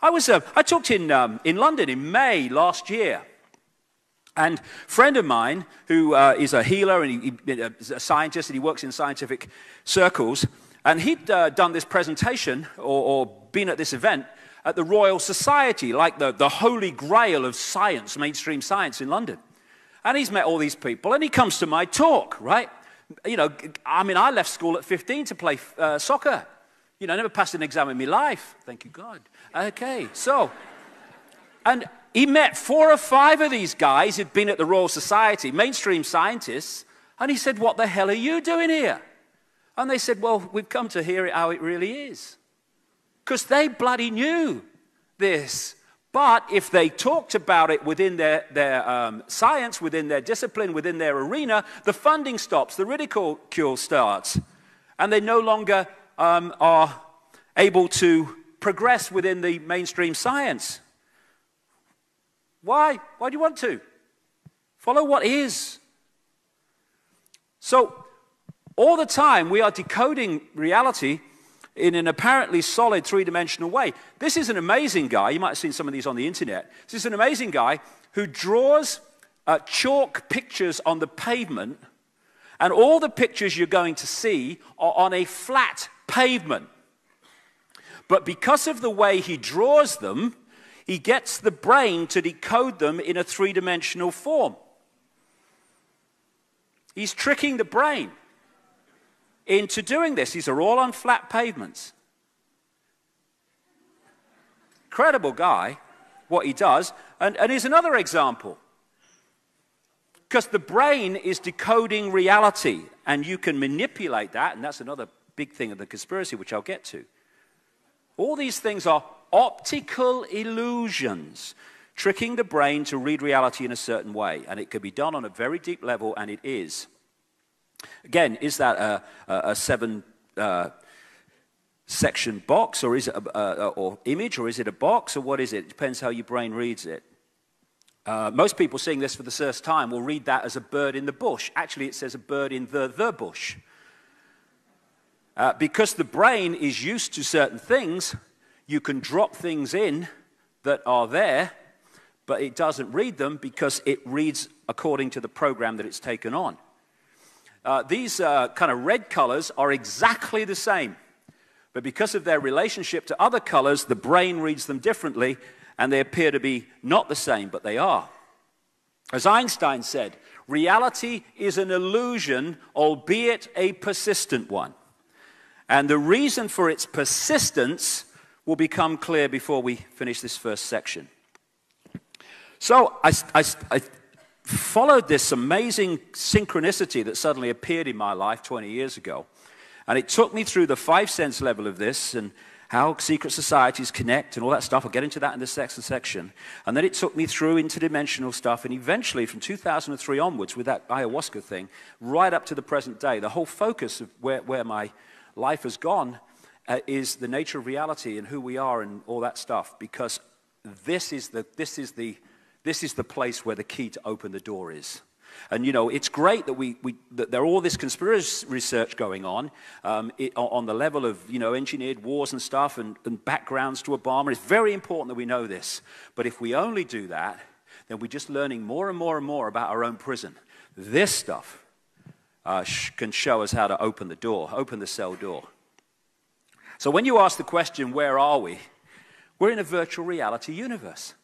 I talked in London in May last year, and a friend of mine who is a healer and he's a scientist, and he works in scientific circles, and he'd done this presentation or been at this event at the Royal Society, like the holy grail of science, mainstream science in London. And he's met all these people, and he comes to my talk, right? You know, I mean, I left school at 15 to play soccer. You know, I never passed an exam in my life. Thank you, God. Okay, so, and He met 4 or 5 of these guys who'd been at the Royal Society, mainstream scientists, and he said, "What the hell are you doing here?" And they said, "Well, we've come to hear it how it really is." Because they bloody knew this. But if they talked about it within their science, within their discipline, within their arena, the funding stops, the ridicule starts, and they no longer are able to progress within the mainstream science. Why? Why do you want to? Follow what is. So, all the time we are decoding reality in an apparently solid three-dimensional way. This is an amazing guy. You might have seen some of these on the internet. This is an amazing guy who draws chalk pictures on the pavement, and all the pictures you're going to see are on a flat pavement. But because of the way he draws them, he gets the brain to decode them in a three-dimensional form. He's tricking the brain into doing this. These are all on flat pavements. Incredible guy, what he does. And here's another example. Because the brain is decoding reality, and you can manipulate that, and that's another big thing of the conspiracy, which I'll get to. All these things are optical illusions, tricking the brain to read reality in a certain way, and it could be done on a very deep level, and it is. Again, is that a seven-section box, or is it or image, or is it a box, or what is it? It depends how your brain reads it. Most people seeing this for the first time will read that as a bird in the bush. Actually, it says a bird in the bush. Because the brain is used to certain things, you can drop things in that are there, but it doesn't read them because it reads according to the program that it's taken on. These kind of red colors are exactly the same, but because of their relationship to other colors, the brain reads them differently, and they appear to be not the same, but they are. As Einstein said, reality is an illusion, albeit a persistent one. And the reason for its persistence will become clear before we finish this first section. So I followed this amazing synchronicity that suddenly appeared in my life 20 years ago, and it took me through the 5 sense level of this and how secret societies connect and all that stuff. I'll get into that in the second section. And then it took me through interdimensional stuff, and eventually from 2003 onwards with that ayahuasca thing right up to the present day, the whole focus of where my life has gone is the nature of reality and who we are and all that stuff, because this is the place where the key to open the door is. And you know, it's great that that there are all this conspiracy research going on the level of, you know, engineered wars and stuff and backgrounds to Obama. It's very important that we know this. But if we only do that, then we're just learning more and more and more about our own prison. This stuff can show us how to open the door, open the cell door. So when you ask the question, where are we? We're in a virtual reality universe.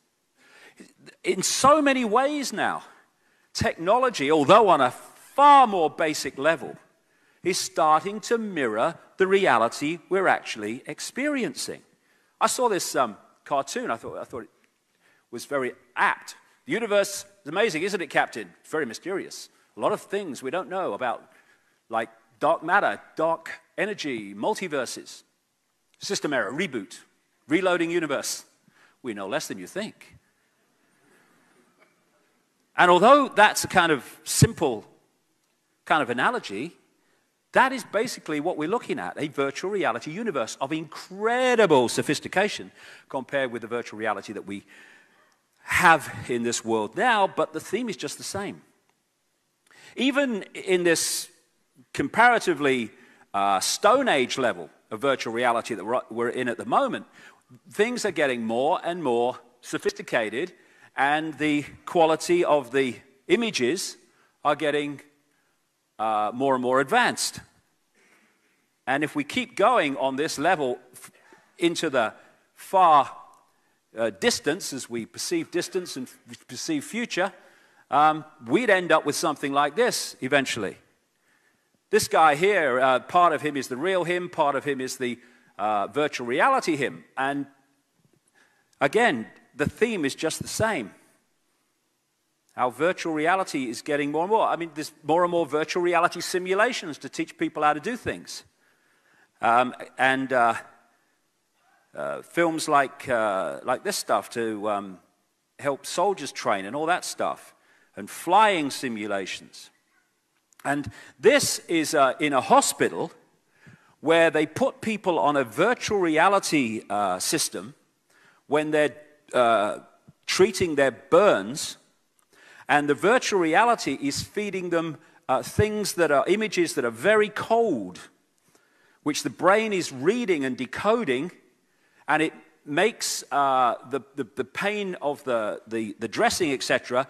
In so many ways now, technology, although on a far more basic level, is starting to mirror the reality we're actually experiencing. I saw this cartoon. I thought it was very apt. The universe is amazing, isn't it, Captain? It's very mysterious. A lot of things we don't know about, like dark matter, dark energy, multiverses, system error, reboot, reloading universe. We know less than you think. And although that's a kind of simple kind of analogy, that is basically what we're looking at, a virtual reality universe of incredible sophistication compared with the virtual reality that we have in this world now, but the theme is just the same. Even in this comparatively Stone Age level of virtual reality that we're in at the moment, things are getting more and more sophisticated, and the quality of the images are getting more and more advanced. And if we keep going on this level into the far distance, as we perceive distance and perceive future, we'd end up with something like this eventually. This guy here, part of him is the real him, part of him is the virtual reality him. And again, the theme is just the same. Our virtual reality is getting more and more. I mean, there's more and more virtual reality simulations to teach people how to do things. Films like this stuff to help soldiers train and all that stuff, and flying simulations. And this is in a hospital where they put people on a virtual reality system when they're treating their burns, and the virtual reality is feeding them things that are images that are very cold, which the brain is reading and decoding, and it makes the pain of the dressing, etc.,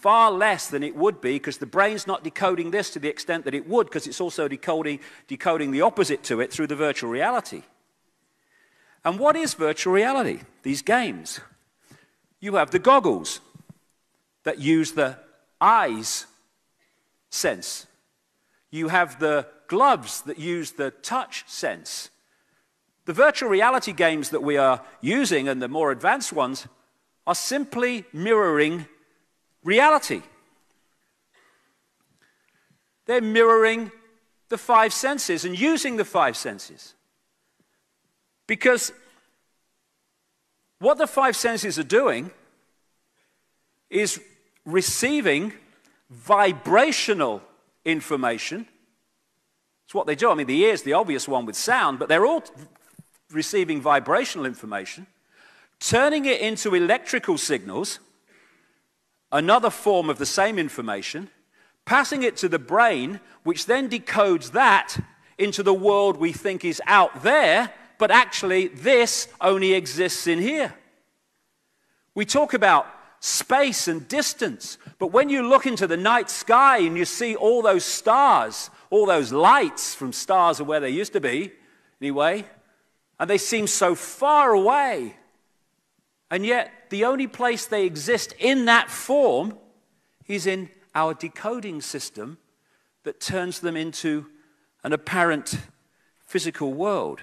far less than it would be, because the brain's not decoding this to the extent that it would, because it's also decoding the opposite to it through the virtual reality. And what is virtual reality? These games. You have the goggles that use the eyes sense. You have the gloves that use the touch sense. The virtual reality games that we are using, and the more advanced ones, are simply mirroring reality. They're mirroring the five senses and using the five senses. Because what the five senses are doing is receiving vibrational information. It's what they do. I mean, the ear's the obvious one with sound, but they're all receiving vibrational information, turning it into electrical signals, another form of the same information, passing it to the brain, which then decodes that into the world we think is out there, but actually this only exists in here. We talk about space and distance, but when you look into the night sky and you see all those stars, all those lights from stars or where they used to be, anyway, and they seem so far away. And yet, the only place they exist in that form is in our decoding system that turns them into an apparent physical world.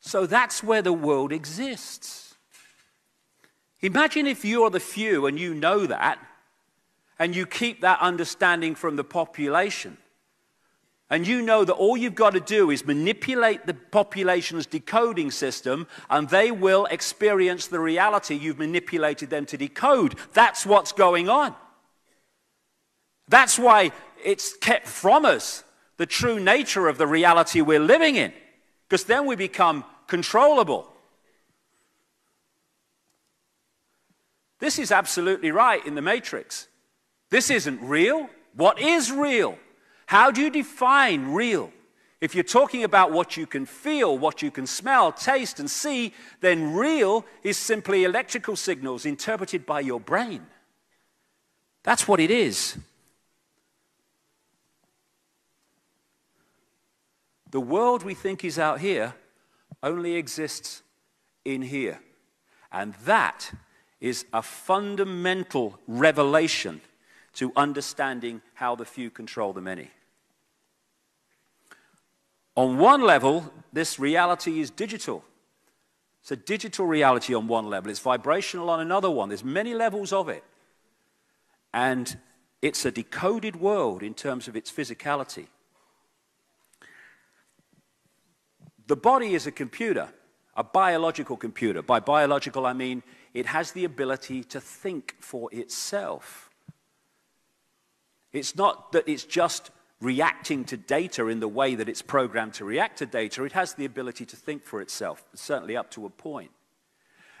So that's where the world exists. Imagine if you're the few and you know that, and you keep that understanding from the population. And you know that all you've got to do is manipulate the population's decoding system, and they will experience the reality you've manipulated them to decode. That's what's going on. That's why it's kept from us the true nature of the reality we're living in, because then we become controllable. This is absolutely right in the Matrix. This isn't real. What is real? How do you define real? If you're talking about what you can feel, what you can smell, taste, and see, then real is simply electrical signals interpreted by your brain. That's what it is. The world we think is out here only exists in here. And that is a fundamental revelation to understanding how the few control the many. On one level, this reality is digital. It's a digital reality on one level. It's vibrational on another one. There's many levels of it. And it's a decoded world in terms of its physicality. The body is a computer, a biological computer. By biological, I mean it has the ability to think for itself. It's not that it's just reacting to data in the way that it's programmed to react to data. It has the ability to think for itself, certainly up to a point.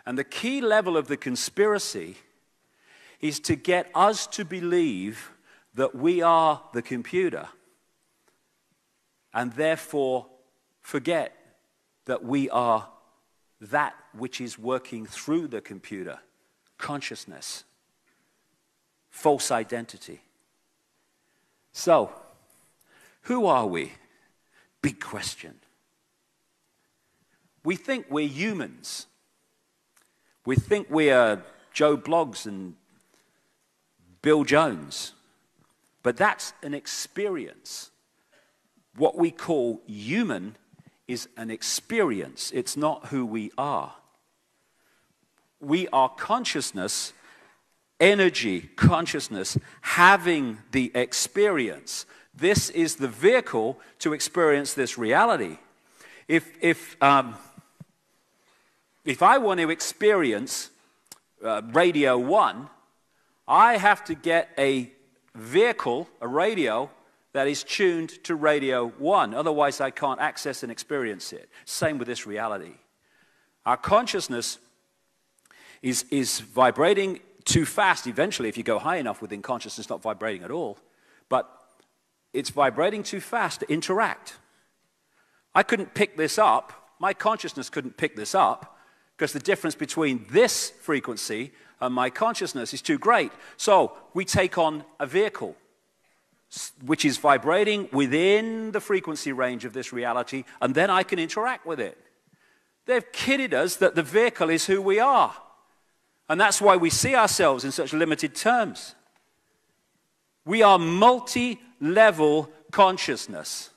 And the key level of the conspiracy is to get us to believe that we are the computer, and therefore forget that we are that which is working through the computer, consciousness, false identity. So, who are we? Big question. We think we're humans. We think we are Joe Bloggs and Bill Jones. But that's an experience. What we call human is an experience. It's not who we are. we are consciousness, energy, consciousness, having the experience. This is the vehicle to experience this reality. If I want to experience Radio 1, I have to get a vehicle, a radio, that is tuned to Radio 1. Otherwise, I can't access and experience it. Same with this reality. Our consciousness is vibrating too fast. Eventually, if you go high enough within consciousness, it's not vibrating at all. But it's vibrating too fast to interact. I couldn't pick this up. My consciousness couldn't pick this up because the difference between this frequency and my consciousness is too great. So we take on a vehicle which is vibrating within the frequency range of this reality, and then I can interact with it. They've kidded us that the vehicle is who we are. And that's why we see ourselves in such limited terms. We are multi-level consciousness.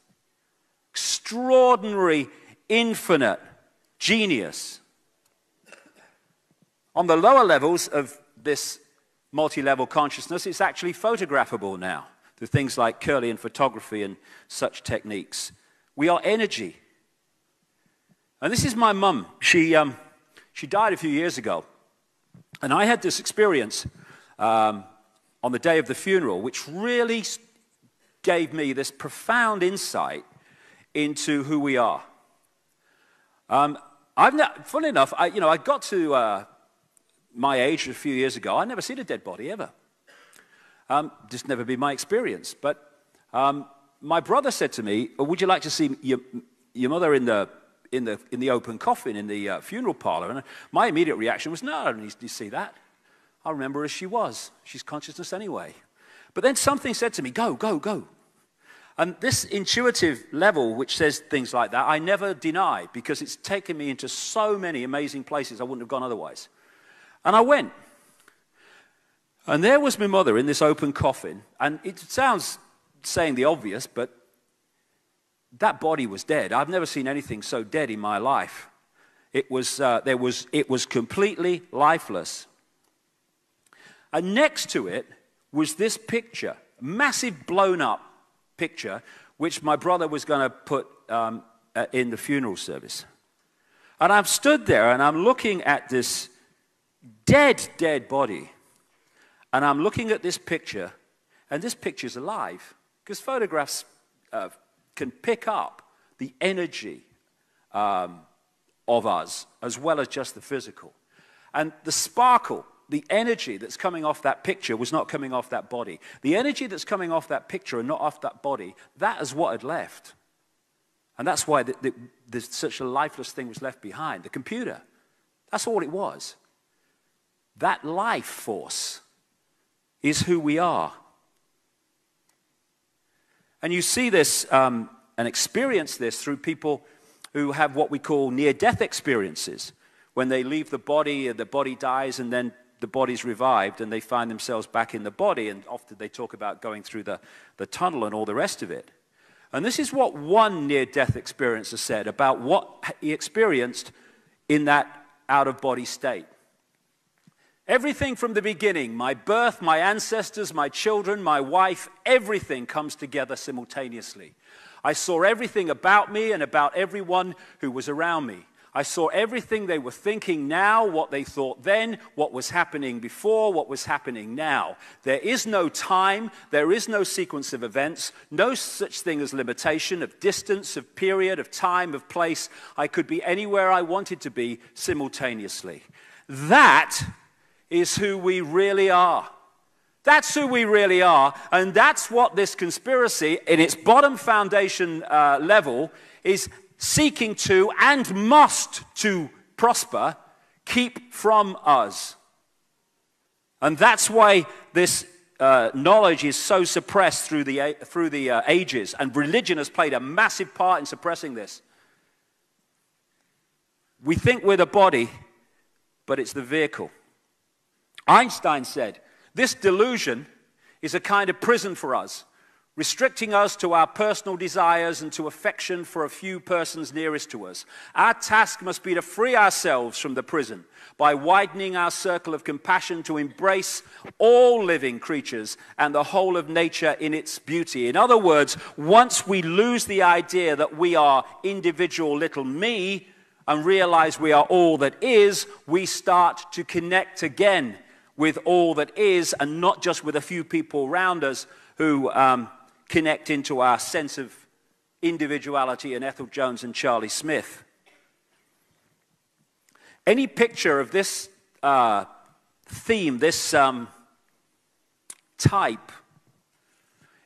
Extraordinary, infinite genius. On the lower levels of this multi-level consciousness, it's actually photographable now through things like Kirlian photography and such techniques. We are energy. And this is my mum. She died a few years ago. And I had this experience on the day of the funeral, which really gave me this profound insight into who we are. Funnily enough, I got to my age a few years ago. I'd never seen a dead body ever. Just never been my experience. But my brother said to me, oh, "Would you like to see your mother in the open coffin in the funeral parlor?" And my immediate reaction was, "No, I don't need to see that. I remember her as she was. She's consciousness anyway." But then something said to me, "Go, go, go." And this intuitive level, which says things like that, I never denied because it's taken me into so many amazing places I wouldn't have gone otherwise. And I went. And there was my mother in this open coffin. And it sounds saying the obvious, but that body was dead. I've never seen anything so dead in my life. It was completely lifeless. And next to it was this picture, massive blown up picture, which my brother was going to put in the funeral service. And I've stood there and I'm looking at this dead body. And I'm looking at this picture, and this picture's alive because photographs can pick up the energy of us as well as just the physical. And the sparkle, the energy that's coming off that picture was not coming off that body. The energy that's coming off that picture and not off that body, that is what had left. And that's why such a lifeless thing was left behind. The computer, that's all it was. That life force is who we are. And you see this and experience this through people who have what we call near-death experiences. When they leave the body dies, and then the body's revived, and they find themselves back in the body, and often they talk about going through the tunnel and all the rest of it. And this is what one near-death experiencer said about what he experienced in that out-of-body state. Everything from the beginning, my birth, my ancestors, my children, my wife, everything comes together simultaneously. I saw everything about me and about everyone who was around me. I saw everything they were thinking now, what they thought then, what was happening before, what was happening now. There is no time, there is no sequence of events, no such thing as limitation of distance, of period, of time, of place. I could be anywhere I wanted to be simultaneously. That is who we really are. That's who we really are, and that's what this conspiracy, in its bottom foundation level, is seeking to, and must to prosper, keep from us. And that's why this knowledge is so suppressed through the ages, and religion has played a massive part in suppressing this. We think we're the body, but it's the vehicle. Einstein said, this delusion is a kind of prison for us, restricting us to our personal desires and to affection for a few persons nearest to us. Our task must be to free ourselves from the prison by widening our circle of compassion to embrace all living creatures and the whole of nature in its beauty. In other words, once we lose the idea that we are individual little me and realize we are all that is, we start to connect again with all that is and not just with a few people around us who connect into our sense of individuality and Ethel Jones and Charlie Smith. Any picture of this theme, this type,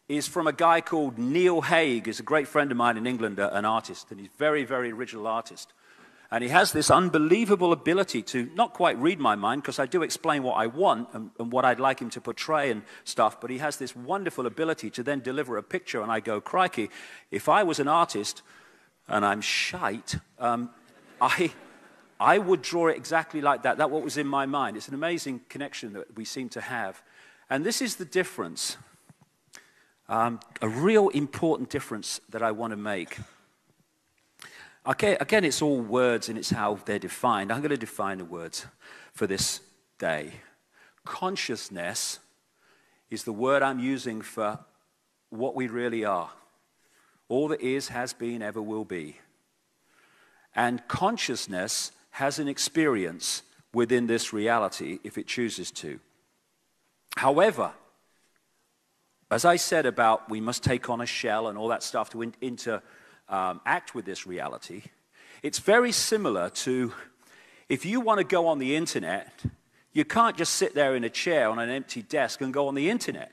is from a guy called Neil Hague. He's a great friend of mine in England, an artist, and he's a very, very original artist. And he has this unbelievable ability to not quite read my mind, because I do explain what I want and what I'd like him to portray and stuff, but he has this wonderful ability to then deliver a picture, and I go, crikey, if I was an artist, and I'm shite, I would draw it exactly like that. That what was in my mind. It's an amazing connection that we seem to have. And this is the difference, a real important difference that I want to make. Okay, again, it's all words and it's how they're defined. I'm going to define the words for this day. Consciousness is the word I'm using for what we really are. All that is, has been, ever will be. And consciousness has an experience within this reality if it chooses to. However, as I said about we must take on a shell and all that stuff to act with this reality, it's very similar to if you want to go on the internet, you can't just sit there in a chair on an empty desk and go on the internet.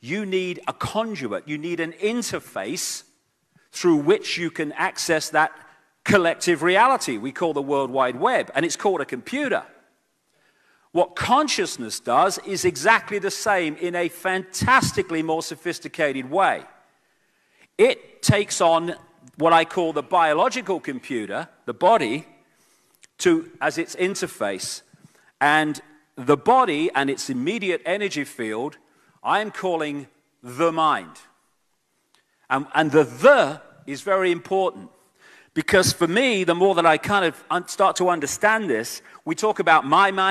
You need a conduit, you need an interface through which you can access that collective reality we call the World Wide Web, and it's called a computer. What consciousness does is exactly the same in a fantastically more sophisticated way. It takes on what I call the biological computer, the body, as its interface. And the body and its immediate energy field, I'm calling the mind. And the is very important. Because for me, the more that I kind of start to understand this, we talk about my mind.